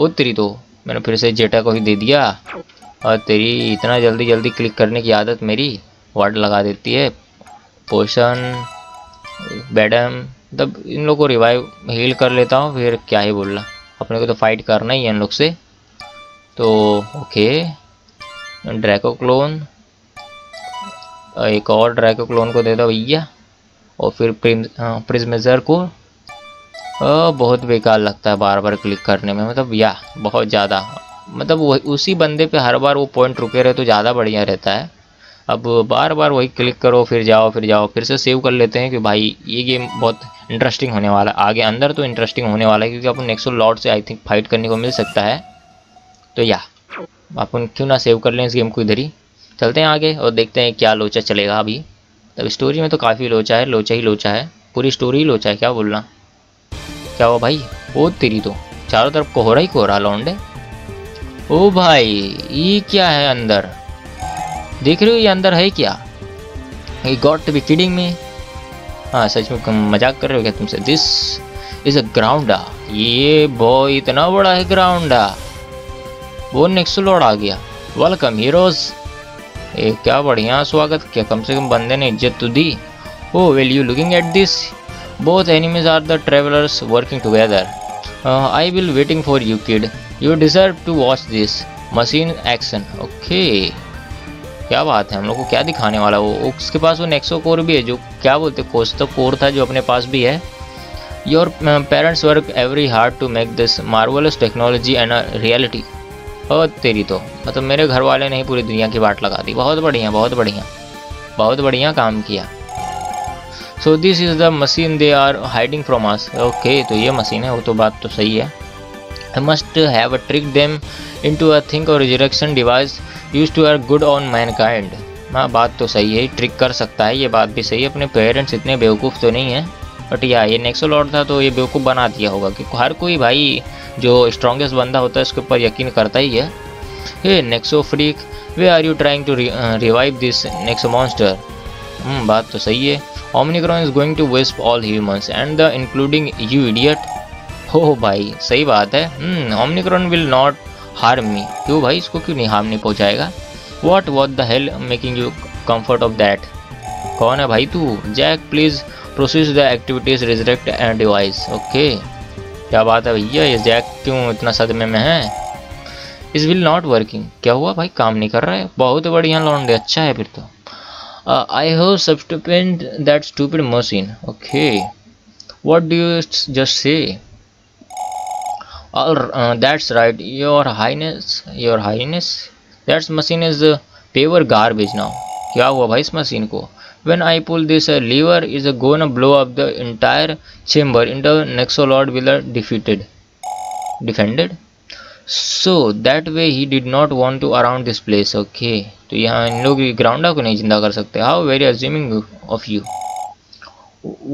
Oh तेरी तो मैंने फिर से जेटा को ही दे दिया, और तेरी इतना जल्दी जल्दी क्लिक करने की आदत मेरी वार्ड लगा देती है। पोशन बैडम, तब इन लोग को रिवाइव हील कर लेता हूँ, फिर क्या ही बोलना, अपने को तो फाइट करना ही है इन लोग से तो। ओके, ड्रैको क्लोन, एक और ड्रैको क्लोन को दे दो भैया, और फिर प्रिज्मेजर को। बहुत बेकार लगता है बार बार क्लिक करने में, मतलब या बहुत ज़्यादा, मतलब वही उसी बंदे पे हर बार वो पॉइंट रुके रहे तो ज़्यादा बढ़िया रहता है। अब बार बार वही क्लिक करो, फिर जाओ फिर जाओ, फिर से सेव कर लेते हैं कि भाई ये गेम बहुत इंटरेस्टिंग होने वाला है आगे, अंदर तो इंटरेस्टिंग होने वाला है, क्योंकि अपन नेक्सो लॉर्ड से आई थिंक फाइट करने को मिल सकता है। तो या अपन क्यों ना सेव कर लें इस गेम को, इधर ही चलते हैं आगे और देखते हैं क्या लोचा चलेगा अभी। तब स्टोरी में तो काफ़ी लोचा है, लोचा ही लोचा है, पूरी स्टोरी ही लोचा है, क्या बोलना। क्या हुआ भाई, ओ तेरी तो चारों तरफ कोहरा ही कोहरा लौंडे। ओ भाई ये क्या है अंदर, देख रहे हो ये अंदर है क्या? ये got to be kidding me. हाँ सच में मजाक कर रहे हो क्या तुमसे? दिस इज अ ग्राउंडा, ये बॉय इतना बड़ा है ग्राउंडा। वो नेक्सो लॉर्ड आ गया, वेलकम हीरोज। ये क्या बढ़िया स्वागत, क्या कम से कम बंदे ने इज्जत तो दी। Oh well you looking at this, both enemies are the travelers working together. I will waiting for you kid, you deserve to watch this machine action. Okay, क्या बात है, हम लोग को क्या दिखाने वाला वो। उसके पास वो नेक्सो कोर भी है, जो क्या बोलते कोस्टा कोर था, जो अपने पास भी है। Your parents work every hard to make this marvellous technology and reality. और तेरी तो मतलब मेरे घर वाले ने ही पूरी दुनिया की बाट लगा दी। बहुत बढ़िया बहुत बढ़िया बहुत बढ़िया काम किया। So this is the machine they are hiding from us. Okay, तो ये मशीन है, वो तो बात तो सही है। I must have a trick them into a think or resurrection device used to are good on mankind. हाँ बात तो सही है, ट्रिक कर सकता है, ये बात भी सही है। अपने पेरेंट्स इतने बेवकूफ़ तो नहीं है, बट या ये नेक्सो लॉर्ड था तो ये बेवकूफ़ बना दिया होगा, कि हर कोई भाई जो स्ट्रॉन्गेस्ट बंदा होता है उसके ऊपर यकीन करता ही है। Hey Nexo freak, way are you trying to revive this Nexo monster. बात तो सही है। Omnicron is going to waste all humans and the including you idiot. हो भाई सही बात है, Omnicron will not harm me. क्यों भाई, इसको क्यों नहीं हार्म नहीं पहुँचाएगा? What the hell making you comfort of that. कौन है भाई तू? Jack please proceed the activities resurrect and device. Okay क्या बात है भैया, ये जैक क्यों इतना सदमे में है? इस विल नॉट वर्किंग. क्या हुआ भाई, काम नहीं कर रहा है? बहुत बढ़िया लौंडे, अच्छा है फिर तो. I have substituted that stupid machine. Okay what do you just say? That's right your highness, your highness. That's machine is pure garbage now. क्या हुआ भाई इस मशीन को? When I pull this lever is gonna blow up the entire chamber into Nexo Lord will defeated defended. So that way he did not want to around this place. Okay तो यहाँ इन लोग ग्राउंडा को नहीं जिंदा कर सकते. How very assuming of you.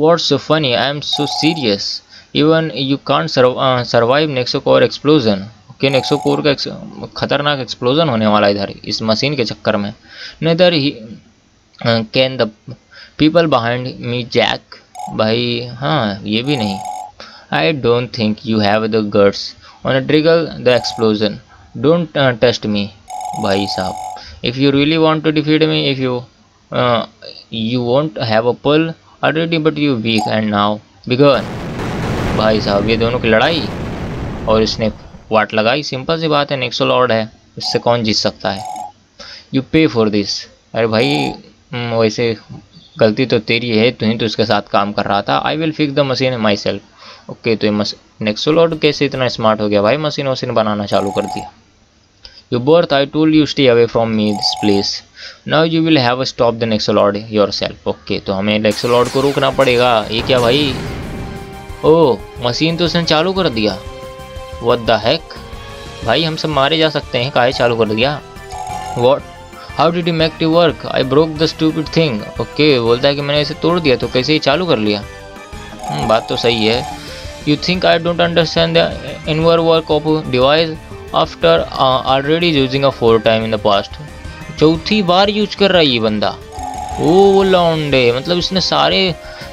What's so funny? I am so serious. Even you can't survive Nexo Core explosion. कि Nexo core का खतरनाक एक्सप्लोजन होने वाला इधर इस मशीन के चक्कर में. Neither he can the people behind me Jack. भाई हाँ ये भी नहीं. I don't think you have the guts on trigger the explosion. Don't test me भाई साहब. If you really want to defeat me if you want have a pull already but you weak and now begin. भाई साहब ये दोनों की लड़ाई और इसने वाट लगाई. सिंपल सी बात है, नेक्सो लॉर्ड है, इससे कौन जीत सकता है? यू पे फॉर दिस. अरे भाई वैसे गलती तो तेरी है, तू ही तो इसके साथ काम कर रहा था. I will fix the machine my self. Okay तो ये नेक्सो लॉर्ड कैसे इतना स्मार्ट हो गया भाई, मशीन वशीन बनाना चालू कर दिया. You birth I told you stay away from me this place. Now you will have a stop the Nexo Lord your self. Okay तो हमें नेक्सो लॉर्ड को रोकना पड़ेगा. ये क्या भाई, ओ मशीन तो उसने चालू कर दिया. What the heck? भाई हम सब मारे जा सकते हैं, काहे चालू कर दिया? What? How did you make it work? I broke the stupid thing. Okay बोलता है कि मैंने इसे तोड़ दिया, तो कैसे ही चालू कर लिया? बात तो सही है. You think I don't understand the inner work of device after already using a 4 times in the past? चौथी बार यूज कर रहा है ये बंदा. ओ लौंडे, मतलब इसने सारे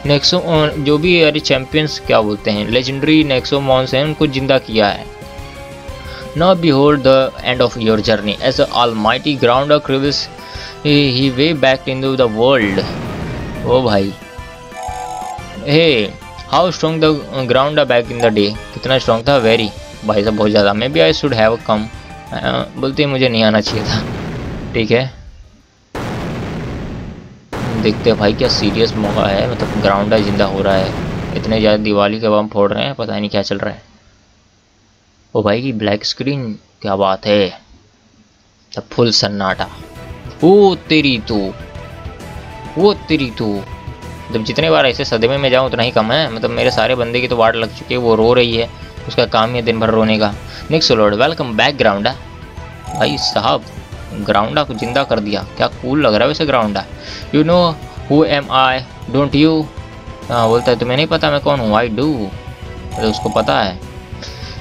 नेक्सो जो भी अरे चैम्पियंस क्या बोलते हैं लेजेंडरी नेक्सोमॉन्स हैं उनको जिंदा किया है. Now behold the end of your journey as almighty Grounder क्रिविस he way back into the world. Oh भाई hey how strong the Grounder back in the day. कितना स्ट्रॉन्ग था? वेरी. भाई साहब बहुत ज़्यादा. Maybe I should have come. बोलते मुझे नहीं आना चाहिए था. ठीक है देखते हैं भाई क्या सीरियस मौका है, मतलब ग्राउंडा जिंदा हो रहा है. इतने ज़्यादा दिवाली के बम फोड़ रहे हैं, पता नहीं क्या चल रहा है. ओ भाई की ब्लैक स्क्रीन, क्या बात है, तब फुल सन्नाटा. वो तेरी तो जब जितने बार ऐसे सदमे में जाऊँ उतना ही कम है. मतलब मेरे सारे बंदे की तो वाट लग चुकी है, वो रो रही है, उसका काम है दिन भर रोने का. Nexo Lord welcome back Grounda. भाई साहब ग्राउंडा को जिंदा कर दिया, क्या कूल लग रहा है वैसे Grounda. You know who am I don't you. बोलता है तुम्हें नहीं पता मैं कौन हूँ. आई डू, तो उसको पता है.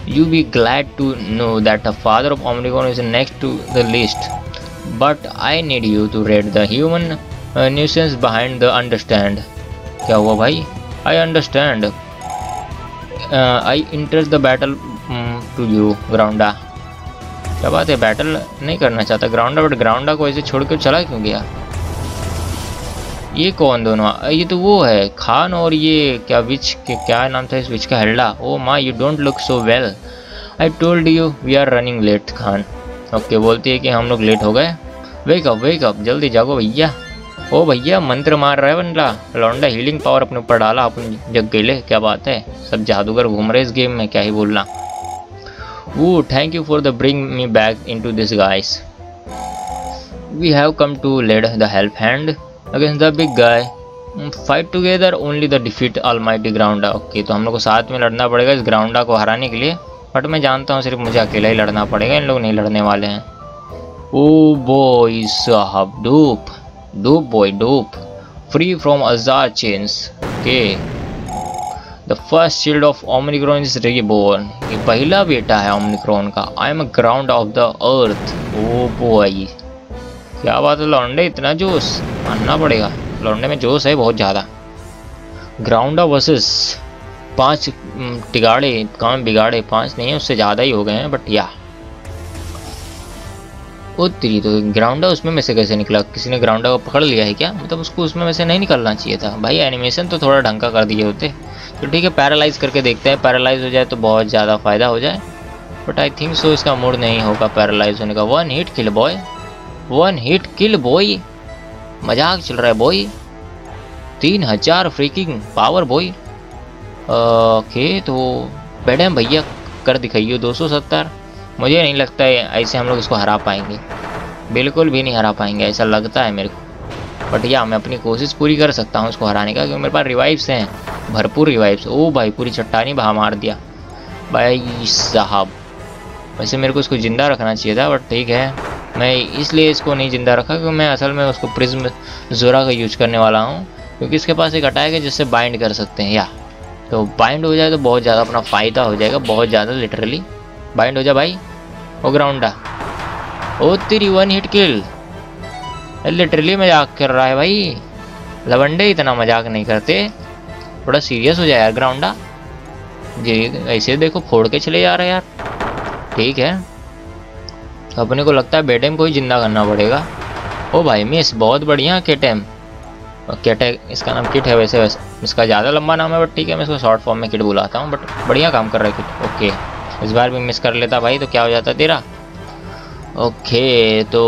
You be glad to know that the father of Omnicon is next to the list but I need you to raid the human nuisance behind the understand. क्या हुआ भाई? I understand I interest the battle to you Grounda. क्या बात है, battle नहीं करना चाहता ग्राउंडा, but ग्राउंडा को ऐसे छोड़ कर चला क्यों गया? ये कौन दोनों? ये तो वो है खान और ये क्या विच के क्या नाम था इस विच का, हल्ला. ओ माँ you don't look so well. I told you we are running late Khan. Okay बोलती है कि हम लोग लेट हो गए. वेकअप जल्दी जागो भैया. ओ भैया मंत्र मार रहा है बंदा लौंडा, हीलिंग पावर अपने ऊपर डाला, अपन जग गए. क्या बात है, सब जादूगर घूम रहे इस गेम में, क्या ही बोलना. वो thank you for the bring me back into this guys. We have come to lead the help hand against the big guy. Fight together only the defeat almighty Grounda. Okay तो हम लोग को साथ में लड़ना पड़ेगा इस ग्राउंडा को हराने के लिए, बट मैं जानता हूँ सिर्फ मुझे अकेला ही लड़ना पड़ेगा, इन लोग नहीं लड़ने वाले हैं. ओ बॉय साहब डूप boy free from Ajar chains. Okay the first shield of Omnicron is reborn. ये पहला बेटा है ओमनिक्रॉन का. I am a ground of the earth. Oh boy क्या बात है लौंडे, इतना जोश मानना पड़ेगा, लौंडे में जोश है बहुत ज़्यादा. ग्राउंडा वर्सेस 5 टिगाड़े काम बिगाड़े. 5 नहीं है, उससे ज़्यादा ही हो गए हैं बट या वो तेरी तो ग्राउंडा उसमें में से कैसे निकला? किसी ने ग्राउंडा को पकड़ लिया है क्या? मतलब उसको उसमें में से नहीं निकलना चाहिए था भाई। एनिमेशन तो थोड़ा ढंग का कर दिए होते तो ठीक है। पैरालाइज करके देखते हैं, पैरालाइज हो जाए तो बहुत ज़्यादा फ़ायदा हो जाए, बट आई थिंक सो इसका मूड नहीं होगा पैरालाइज होने का। One hit kill boy, one hit kill boy, मजाक चल रहा है boy. 3000 freaking power boy. Okay तो बैडम भैया कर दिखाइए 270। मुझे नहीं लगता है ऐसे हम लोग इसको हरा पाएंगे, बिल्कुल भी नहीं हरा पाएंगे ऐसा लगता है मेरे को। बट या मैं अपनी कोशिश पूरी कर सकता हूँ इसको हराने का, क्योंकि मेरे पास रिवाइव्स हैं, भरपूर रिवाइव्स। ओ भाई पूरी चट्टानी बहा मार दिया भाई साहब। वैसे मेरे को इसको ज़िंदा रखना चाहिए था, बट ठीक है मैं इसलिए इसको नहीं ज़िंदा रखा क्योंकि मैं असल में उसको प्रिज्म जोरा का यूज करने वाला हूँ, क्योंकि इसके पास एक अटैक है जिससे बाइंड कर सकते हैं। या तो बाइंड हो जाए तो बहुत ज़्यादा अपना फ़ायदा हो जाएगा, बहुत ज़्यादा लिटरली। बाइंड हो जा भाई। ओ ग्राउंडा, ओ तेरी वन हिट किल। लिटरली मजाक कर रहा है भाई, लवंडे इतना मजाक नहीं करते, थोड़ा सीरियस हो जाए यार ग्राउंडा जी। ऐसे देखो फोड़ के चले जा रहे यार। ठीक है अपने को लगता है बेटेम को ही जिंदा करना पड़ेगा। ओ भाई मिस, बहुत बढ़िया केटेम। किट है, इसका नाम किट है वैसे, इसका ज़्यादा लंबा नाम है बट ठीक है मैं इसको शॉर्ट फॉर्म में किट बुलाता हूँ। बट बढ़िया काम कर रहा है किट। ओके इस बार भी मिस कर लेता भाई तो क्या हो जाता तेरा। ओके तो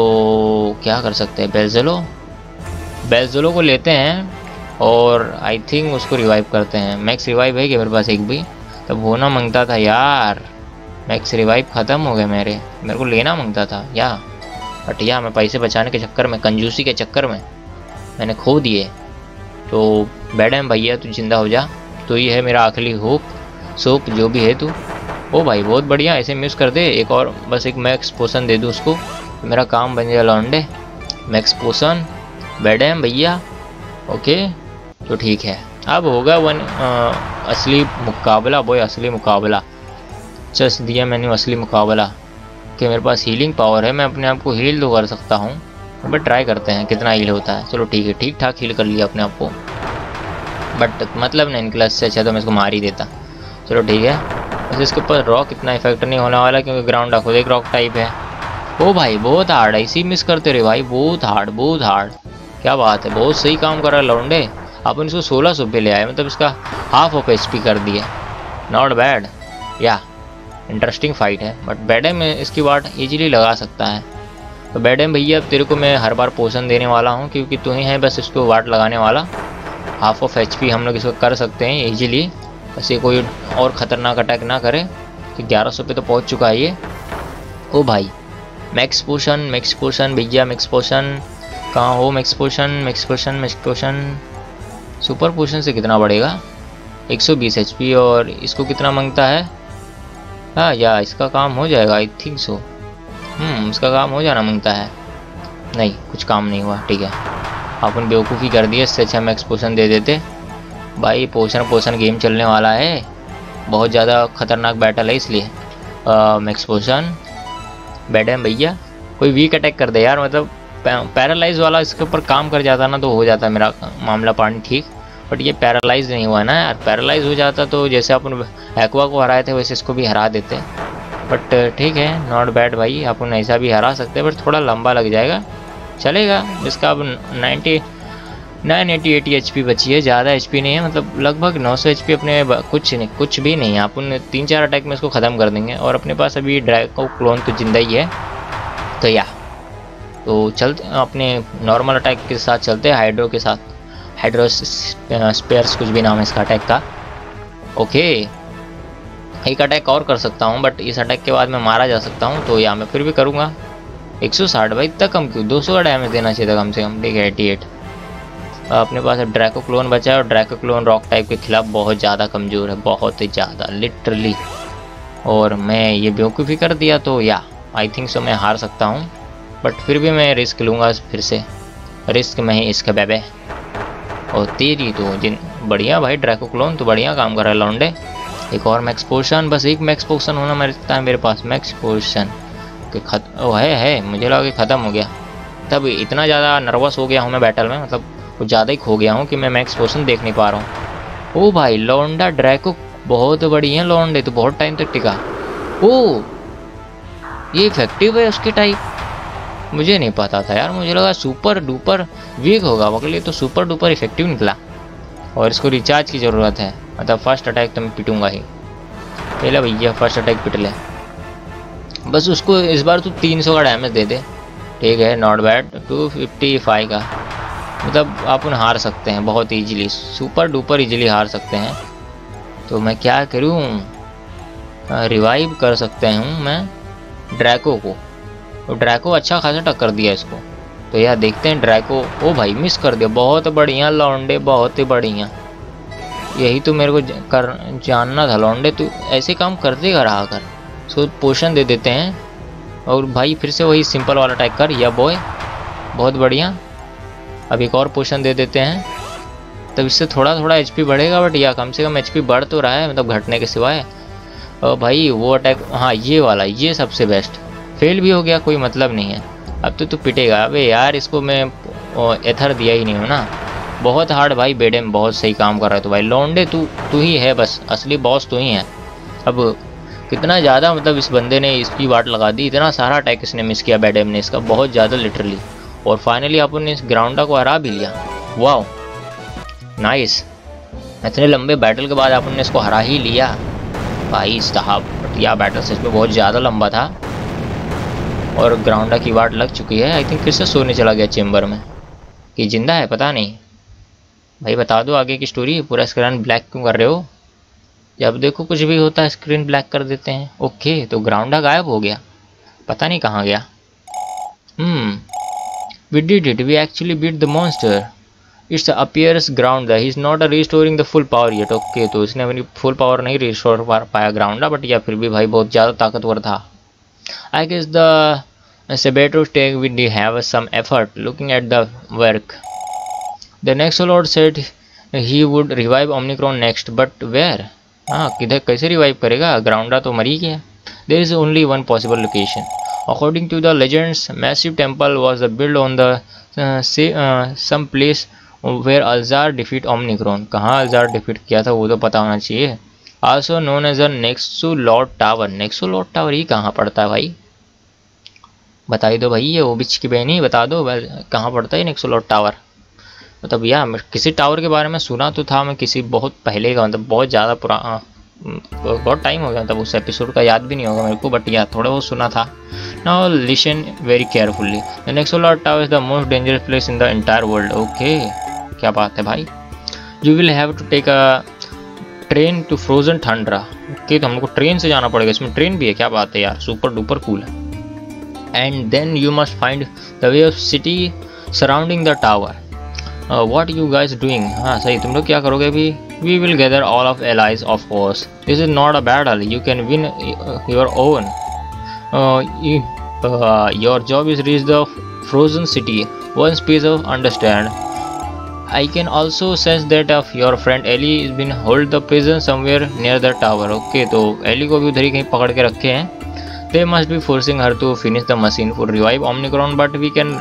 क्या कर सकते हैं, बेल्जेलो, बेल्जेलो को लेते हैं और आई थिंक उसको रिवाइव करते हैं। मैक्स रिवाइव है कि मेरे पास? एक भी तब होना मांगता था यार। मैक्स रिवाइव ख़त्म हो गए मेरे को लेना मांगता था या बट या मैं पैसे बचाने के चक्कर में, कंजूसी के चक्कर में मैंने खो दिए। तो बैडम भैया तू जिंदा हो जा, तो ये है मेरा आखिरी होप सोप जो भी है तू। ओ भाई बहुत बढ़िया, ऐसे मिस कर दे एक और, बस एक मैक्स पोसन दे दूँ उसको तो मेरा काम बन जाए लॉन्डे। मैक्स पोसन बैडम भैया। ओके तो ठीक है अब होगा वन असली मुकाबला बॉय, असली मुकाबला। चस दिया मैंने असली मुकाबला कि मेरे पास हीलिंग पावर है, मैं अपने आप को हील तो कर सकता हूँ। बट ट्राई करते हैं कितना हील होता है। चलो ठीक है, ठीक ठाक हील कर लिया अपने आप को, बट मतलब नहीं निकला। इससे अच्छा तो मैं इसको मार ही देता। चलो ठीक है बस इसके ऊपर रॉक इतना इफेक्ट नहीं होने वाला क्योंकि ग्राउंड खुद एक रॉक टाइप है। ओ भाई बहुत हार्ड, ऐसी मिस करते रहे भाई, बहुत हार्ड बहुत हार्ड। क्या बात है, बहुत सही काम कर रहा है लौंडे। अपन इसको 1600 पे ले आए, मतलब इसका हाफ ऑफ HP कर दिया। नॉट बैड या इंटरेस्टिंग फाइट है, बट बैडम इसकी वाट इजीली लगा सकता है। तो बैडम भैया अब तेरे को मैं हर बार पोषण देने वाला हूँ क्योंकि तू ही है बस इसको वाट लगाने वाला। हाफ ऑफ HP हम लोग इसको कर सकते हैं इजीली, बस ये कोई और ख़तरनाक अटैक ना करे। तो 1100 पे तो पहुँच चुका है ये। ओ भाई मैक्स पोषण, मैक्स पोषण भैया, मैक्स पोषण कहाँ हो? मैक्स पोषण, मैक्स पोषण, मैक्स पोषण। सुपर पोषण से कितना बढ़ेगा? 120 HP। और इसको कितना मांगता है? हाँ या इसका काम हो जाएगा आई थिंक सो। इसका काम हो जाना मांगता है। नहीं कुछ काम नहीं हुआ। ठीक है अपन बेवकूफ़ी कर दिए, इससे अच्छा मैक्स पोषण दे देते भाई। पोषण पोषण गेम चलने वाला है, बहुत ज़्यादा खतरनाक बैटल है इसलिए। मैक्स पोषण बैडम भैया कोई वीक अटैक कर दे यार, मतलब पैरालाइज वाला इसके ऊपर काम कर जाता ना तो हो जाता मेरा मामला पानी ठीक। बट ये पैरालाइज नहीं हुआ ना यार, पैरालाइज हो जाता तो जैसे अपन एक्वा को हराए थे वैसे इसको भी हरा देते। बट ठीक है नॉट बैड भाई, अपन ऐसा भी हरा सकते हैं बट थोड़ा लंबा लग जाएगा। चलेगा, इसका अब 980 HP बची है, ज़्यादा HP नहीं है, मतलब लगभग 900 HP अपने कुछ भी नहीं है। अपन 3-4 अटैक में इसको ख़त्म कर देंगे और अपने पास अभी ड्रैगो क्लोन तो जिंदा ही है। तो या तो चलते अपने नॉर्मल अटैक के साथ चलते हैं, हाइड्रो के साथ, हाइड्रो स्पेयर्स कुछ भी नाम है इसका अटैक का। ओके एक अटैक और कर सकता हूँ बट इस अटैक के बाद मैं मारा जा सकता हूँ तो या मैं फिर भी करूँगा। 160 भाई, इतना कम क्यों? 200 का डैमेज देना चाहिए था कम से कम। ठीक है 88। अपने पास अब ड्रैको क्लोन बचा है और ड्रैको क्लोन रॉक टाइप के खिलाफ बहुत ज़्यादा कमज़ोर है, बहुत ही ज़्यादा लिटरली। और मैं ये बेवकूफ़ी कर दिया तो या आई थिंक सो मैं हार सकता हूँ, बट फिर भी मैं रिस्क लूँगा, फिर से रिस्क में ही इसका बेबे। और तेरी तो जिन बढ़िया भाई, ड्रैको क्लोन तो बढ़िया काम कर रहा है लौंडे। एक और मैक्स पोर्शन, बस एक मैक्स पोर्शन होना लगता है मेरे पास। मैक्स पोर्शन के है मुझे लगा कि ख़त्म हो गया, तब इतना ज़्यादा नर्वस हो गया हूँ मैं बैटल में, मतलब कुछ ज़्यादा ही खो गया हूँ कि मैं मैक्स पोर्शन देख नहीं पा रहा हूँ। ओ भाई लौंडा ड्रैको बहुत बढ़िया लौंडे, तो बहुत टाइम तक टिका। ओ ये इफेक्टिव है उसके टाइप, मुझे नहीं पता था यार, मुझे लगा सुपर डुपर वीक होगा बकली, तो सुपर डुपर इफेक्टिव निकला। और इसको रिचार्ज की ज़रूरत है, मतलब फर्स्ट अटैक तो मैं पिटूंगा ही। पहले भैया फर्स्ट अटैक पिट ले बस। उसको इस बार तू 300 का डैमेज दे दे, ठीक है, नॉट बैड। 255 का मतलब आप उन्हें हार सकते हैं बहुत इजीली, सुपर डुपर इजीली हार सकते हैं। तो मैं क्या करूं, रिवाइव कर सकते हूं मैं ड्रैको को, तो ड्रैको अच्छा खासा टक्कर दिया इसको। तो यार देखते हैं ड्रैको, ओ भाई मिस कर दिया, बहुत बढ़िया लौंडे, बहुत ही बढ़िया। यही तो मेरे को कर जानना था, लौंडे तू ऐसे काम करते का रहा कर। सो पोशन दे देते हैं और भाई फिर से वही सिंपल वाला अटैक कर, या बॉय बहुत बढ़िया। अब एक और पोशन दे देते हैं, तब इससे थोड़ा थोड़ा एचपी बढ़ेगा, बट या कम से कम एचपी बढ़ तो रहा है, मतलब घटने के सिवाय। और भाई वो अटैक, हाँ ये वाला, ये सबसे बेस्ट। फेल भी हो गया कोई मतलब नहीं है, अब तो तू पिटेगा। अबे यार इसको मैं एथर दिया ही नहीं हूँ ना, बहुत हार्ड भाई। बेडम बहुत सही काम कर रहा है। तो भाई लौंडे तू ही है बस, असली बॉस तू ही है। अब कितना ज़्यादा मतलब इस बंदे ने इसकी वाट लगा दी, इतना सारा अटैक इसने मिस किया बेडम ने इसका, बहुत ज़्यादा लिटरली। और फाइनली अपन ने इस ग्राउंडा को हरा भी लिया, वाओ नाइस। इतने लंबे बैटल के बाद अपन ने इसको हरा ही लिया भाई साहब। यह बैटल सच में बहुत ज़्यादा लंबा था और ग्राउंडा की वाट लग चुकी है। आई थिंक फिर से सोने चला गया चेम्बर में, कि जिंदा है पता नहीं। भाई बता दो आगे की स्टोरी, पूरा स्क्रीन ब्लैक क्यों कर रहे हो? जब देखो कुछ भी होता है स्क्रीन ब्लैक कर देते हैं। ओके तो ग्राउंडा गायब हो गया, पता नहीं कहाँ गया। We did it. We actually beat the monster. It appears Grunda. He is not restoring the full power yet. Okay, तो इसने अपनी full power नहीं restore कर पाया Grunda, but या फिर भी भाई बहुत ज़्यादा ताकतवर था। I guess the Sabatos tank would have some effort. Looking at the work, the Nexo Lord said he would revive Omnicron next, but where? हाँ किधर कैसे revive करेगा? Grunda तो मरी गया। There is only one possible location. According to the legends, massive temple was built on the some place where Alzar defeat Omnicron. कहाँ Alzar defeat किया था वो तो पता होना चाहिए। Also known as the Nexo Lord Tower. Nexo Lord Tower ही कहाँ पड़ता है भाई? बता ही दो भाई, ये वो बिच की बहनी बता दो कहाँ पड़ता है Nexo Lord Tower। मतलब यार किसी टावर के बारे में सुना तो था मैं, किसी बहुत पहले का, मतलब बहुत ज़्यादा पुराना, बहुत टाइम हो गया, मतलब उस एपिसोड का याद भी नहीं होगा मेरे को, बट यार थोड़ा बहुत सुना था। Now listen very carefully. The Nexo Lord Tower is the most dangerous place in the entire world. Okay, क्या बात है भाई। You will have to take a train to Frozen Tundra. Okay, तो हमको ट्रेन से जाना पड़ेगा, इसमें ट्रेन भी है, क्या बात है यार, सुपर डुपर कूल है। And then you must find the way of city surrounding the tower. What you guys doing? हाँ सही, तुम लोग क्या करोगे अभी? We will gather all of allies, of course. This is not a battle. You can win your own. Your job is reach the frozen city. One piece of understand. I can also sense that of your friend Ellie is been hold the prison somewhere near the tower. Okay, तो Ellie को भी उधर ही कहीं पकड़ के रखे हैं। They must be forcing her to finish the machine for revive Omnicron, but we can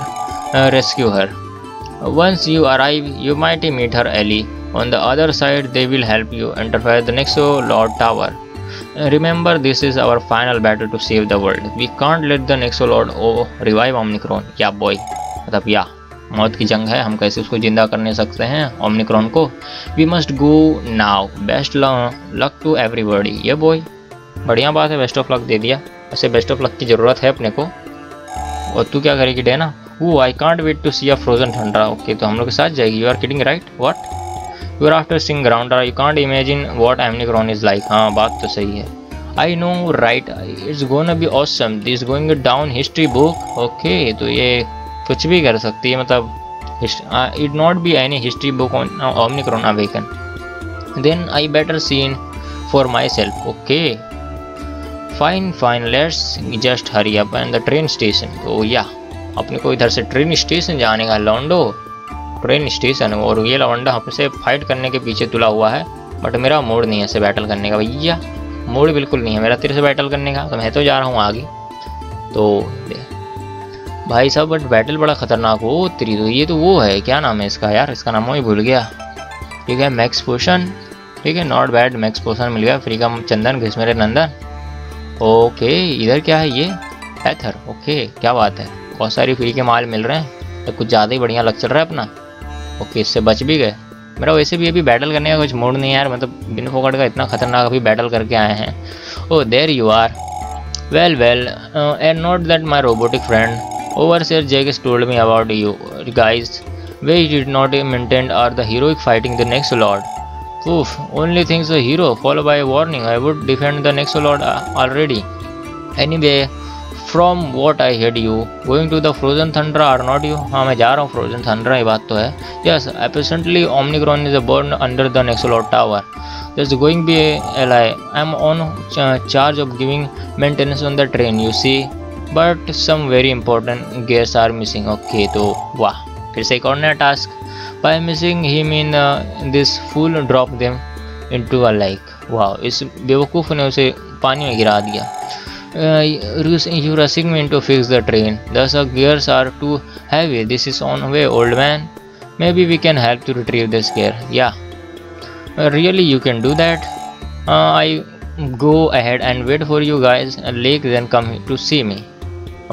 rescue her. Once you arrive, you might meet her Ellie. On the other side, they will help you interfere the Nexo Lord Tower. Remember, this is our final battle to save the world. We can't let the Nexo Lord revive Omnicron. Yeah boy, मतलब या मौत की जंग है, हम कैसे उसको जिंदा करने सकते हैं Omnicron को। We must go now. Best luck to everybody. Yeah boy, बढ़िया बात है, बेस्ट ऑफ लक दे दिया। ऐसे बेस्ट ऑफ लक की ज़रूरत है अपने को। और तू क्या करेगी डेना? वो I can't wait to see a frozen tundra. Okay तो हम लोग के साथ जाएगी। You are kidding right? What? You are after seeing Grunda. You can't imagine what Omnicron is like. हाँ बात तो सही है। I know right. It's gonna be awesome. This is going down history book. Okay तो ये कुछ भी कर सकती है, मतलब it not be any history book on Omnicron awaken. Then I better seen for myself. Okay fine fine. Let's just hurry up and the train station. तो yeah अपने को इधर से ट्रेन स्टेशन जाने का लौंडो, ट्रेन स्टेशन। और ये लवंडा हमसे फाइट करने के पीछे तुला हुआ है, बट मेरा मूड नहीं है इससे बैटल करने का भैया, मूड बिल्कुल नहीं है मेरा तेरे से बैटल करने का। तो मैं तो जा रहा हूँ आगे तो भाई साहब, बट बैटल बड़ा खतरनाक हो तेरी। तो ये तो वो है, क्या नाम है इसका यार, इसका नाम ही भूल गया। ठीक है मैक्स पोशन, ठीक है नॉट बैड, मैक्स पोशन मिल गया। फ्री का चंदन घिस मेरे नंदन। ओके इधर क्या है ये? एथर। ओके क्या बात है। बहुत सारी फ्री के माल मिल रहे हैं, तो कुछ ज़्यादा ही बढ़िया लग चल रहा है अपना। ओके, इससे बच भी गए। मेरा वैसे भी अभी बैटल करने का कुछ मूड नहीं है यार, मतलब बिन फोकट का इतना खतरनाक अभी बैटल करके आए हैं। Oh there you are, well well and not that my robotic friend Overseer Jack has told me about you guys. We did not intend are the heroic fighting the Nexo Lord. Oof, only thing's a hero followed by a warning. I would defend the Nexo Lord already. Anyway, from what I heard you going to the Frozen Tundra are not you? हाँ मैं जा रहा हूँ Frozen Tundra, ये बात तो है। Yes, apparently Omnicron is born under the Nexo Lord Tower. There's going be a lie. I'm on charge of giving maintenance on the train. You see. But some very important gears are missing. Okay तो वाह, फिर से एक और नया task. By missing he mean this fool drop them into a lake. वाह, इस बेवकूफ़ ने उसे पानी में गिरा दिया। You rushing me into fix the train, this gears are too heavy, this is on way old man, maybe we can help to retrieve this gear. Yeah really you can do that, I go ahead and wait for you guys lake then come to see me.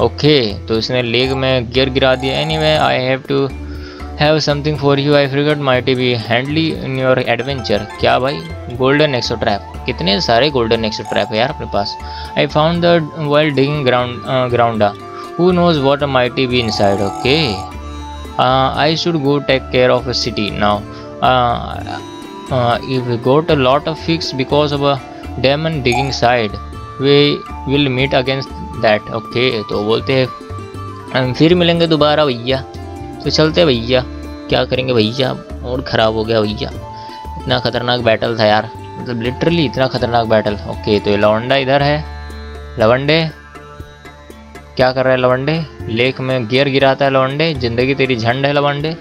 Okay तो इसने lake में gear गिरा दिया। Anyway I have to have something for you, I forget might be handy in your adventure. क्या भाई, golden एक्सो trap, कितने सारे golden एक्सो trap है यार अपने पास। I found the while digging ground, who knows what might be inside. Okay I should go take care of a city now, if got a lot of fix because of a demon digging side, we will meet against that. Okay तो बोलते हैं हम फिर मिलेंगे दोबारा भैया, तो चलते हैं भैया, क्या करेंगे भैया, और ख़राब हो गया भैया, इतना ख़तरनाक बैटल था यार, मतलब लिटरली इतना ख़तरनाक बैटल। ओके तो ये लवंडा इधर है, लवंडे क्या कर रहा है, लवंडे लेक में गियर गिराता है, लवंडे ज़िंदगी तेरी झंड है लवंडे,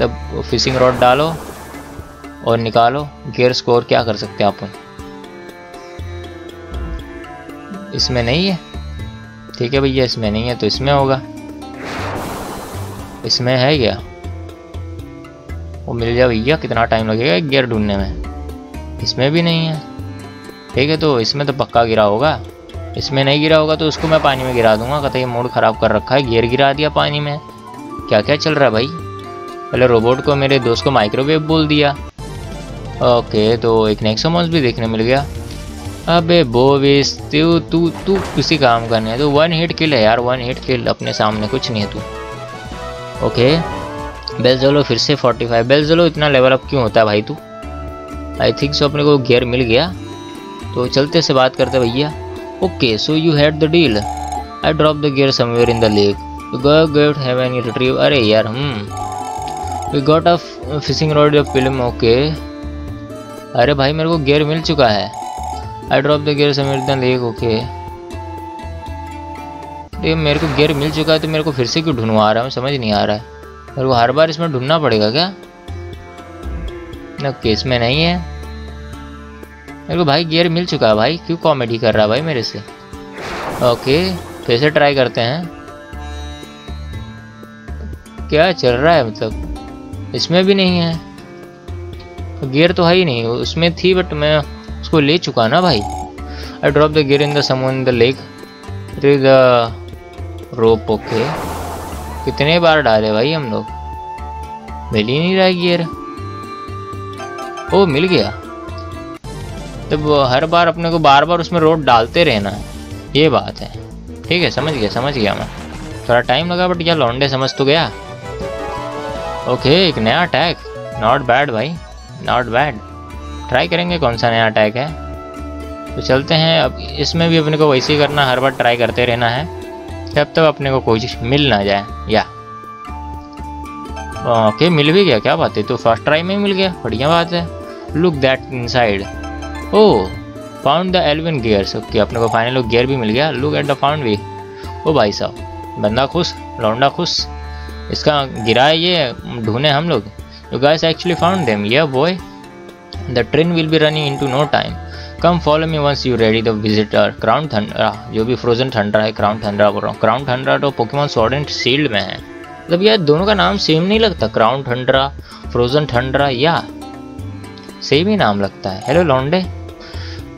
तब फिशिंग रॉड डालो और निकालो गियर स्कोर। क्या कर सकते हैं आप, इसमें नहीं है, ठीक है भैया इसमें नहीं है तो इसमें होगा, इसमें है क्या, वो मिल जाए भैया, कितना टाइम लगेगा गियर ढूंढने में, इसमें भी नहीं है, ठीक है तो इसमें तो पक्का गिरा होगा, इसमें नहीं गिरा होगा तो उसको मैं पानी में गिरा दूंगा। कहते ये मूड ख़राब कर रखा है, गियर गिरा दिया पानी में, क्या क्या चल रहा है भाई। पहले रोबोट को, मेरे दोस्त को माइक्रोवेव बोल दिया। ओके तो एक नेक्सोमॉन्स भी देखने मिल गया। अबे बोविस तू तू तू किसी काम करने है तो वन हिट किल है यार, वन हिट किल, अपने सामने कुछ नहीं है तू। ओके बेल्ज़ेलो फिर से 45। बेल्ज़ेलो इतना लेवल अप क्यों होता है भाई तू। आई थिंक सो अपने को गियर मिल गया, तो चलते से बात करते भैया। Okay so you had the deal, I drop the gear somewhere in the lake, go have any retrieve. अरे यार we got a fishing rod film. Okay अरे भाई मेरे को गियर मिल चुका है, आई ड्रॉप द गियर समेटना लेक। ओके ये मेरे को गियर मिल चुका है तो मेरे को फिर से क्यों ढूंढवा रहा है, समझ नहीं आ रहा है, मेरे को हर बार इसमें ढूंढना पड़ेगा क्या। ओके इसमें नहीं है, मेरे को भाई गियर मिल चुका है भाई, क्यों कॉमेडी कर रहा है भाई मेरे से। ओके फिर से ट्राई करते हैं, क्या चल रहा है, मतलब इसमें भी नहीं है, गियर तो है ही नहीं, उसमें थी बट मैं उसको ले चुका ना भाई। I drop the gear in the समून in the lake through the rope. Okay कितने बार डाले भाई हम लोग, मिल ही नहीं रहा गियर। ओ मिल गया, तब हर बार अपने को बार बार उसमें रोड डालते रहना है, ये बात है। ठीक है समझ गया मैं, थोड़ा टाइम लगा बट क्या लौंडे समझ तो गया। ओके एक नया अटैक, नॉट बैड भाई नॉट बैड, ट्राई करेंगे कौन सा नया अटैक है, तो चलते हैं। अब इसमें भी अपने को वैसे ही करना, हर बार ट्राई करते रहना है जब तक अपने को कोशिश मिल ना जाए। या ओके मिल भी गया, क्या बात है, तो फर्स्ट ट्राई में मिल गया, बढ़िया बात है। Look that inside, oh found the एल्बिन gears. Okay अपने को फाइनल गियर भी मिल गया। Look at the found way, ओ भाई साहब बंदा खुश, लौंडा खुश, इसका गिरा है ये, ढूंढे हम लोग। तो guys actually found them, yeah boy the train will be running into no time, come follow me once you ready the visitor Crown Tundra। जो भी Frozen Tundra है, Crown Tundra बोल रहा हूँ, Crown Tundra तो Pokemon Sword and Shield में है, मतलब यार दोनों का नाम सेम नहीं लगता, Crown Tundra Frozen Tundra या सेम ही नाम लगता है। Hello लॉन्डे,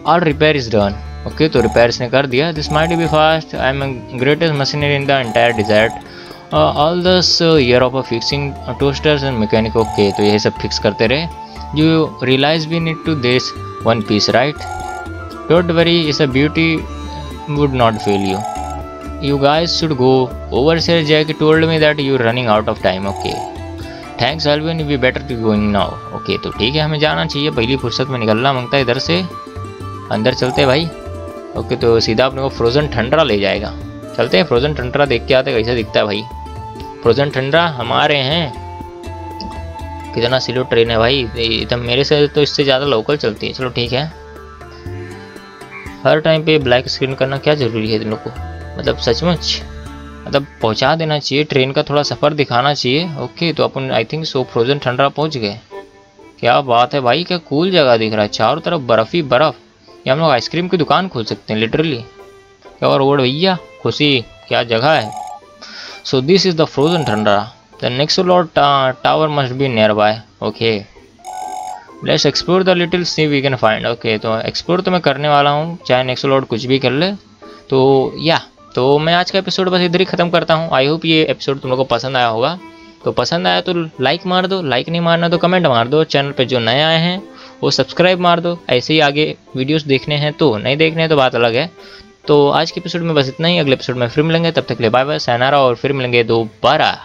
all repair is done, okay, तो रिपेयर्स ने कर दिया। This might be fast, I am greatest machinery in the entire desert, all this year of fixing toasters and mechanic. Okay, तो यही सब फिक्स करते रहे। You realize we need to this one piece right, don't worry, it's a beauty would not fail you, you guys should go. Overseer Jack told me that you running out of time. Okay thanks Albion, we better to going now. Okay तो ठीक है, हमें जाना चाहिए, पहली फुर्सत में निकलना मांगता है इधर से, अंदर चलते हैं भाई। ओके तो सीधा अपने को फ्रोजन ठंड्रा ले जाएगा, चलते हैं फ्रोजन ठंड्रा देख के आते कैसा दिखता है भाई। फ्रोजन ठंड्रा हमारे हैं, कितना स्लो ट्रेन है भाई, एकदम मेरे से तो इससे ज़्यादा लोकल चलती है। चलो ठीक है, हर टाइम पे ब्लैक स्क्रीन करना क्या ज़रूरी है इन लोग को, मतलब सचमुच मतलब पहुंचा देना चाहिए, ट्रेन का थोड़ा सफ़र दिखाना चाहिए। ओके तो अपन आई थिंक सो फ्रोजन ठंड्रा पहुंच गए। क्या बात है भाई, क्या कूल जगह दिख रहा है, चारों तरफ बर्फ़ ही बर्फ़। ये हम लोग आइसक्रीम की दुकान खोल सकते हैं लिटरली। क्या रोड भैया, खुशी, क्या जगह है। So this is the frozen Tundra, the Nexo lord tower must be nearby. Okay let's explore the little see we can find. Okay तो एक्सप्लोर तो मैं करने वाला हूँ, चाहे नेक्सो लॉर्ड कुछ भी कर ले। तो या तो मैं आज का एपिसोड बस इधर ही ख़त्म करता हूँ। आई होप ये एपिसोड तुम लोगों को पसंद आया होगा, तो पसंद आया तो लाइक मार दो, लाइक नहीं मारना तो कमेंट मार दो, चैनल पे जो नए आए हैं वो सब्सक्राइब मार दो, ऐसे ही आगे वीडियोस देखने हैं तो, नहीं देखने हैं तो बात अलग है। तो आज के एपिसोड में बस इतना ही, अगले एपिसोड में फिर मिलेंगे, तब तक के लिए बाय बाय, सायनारा, और फिर मिलेंगे दोबारा।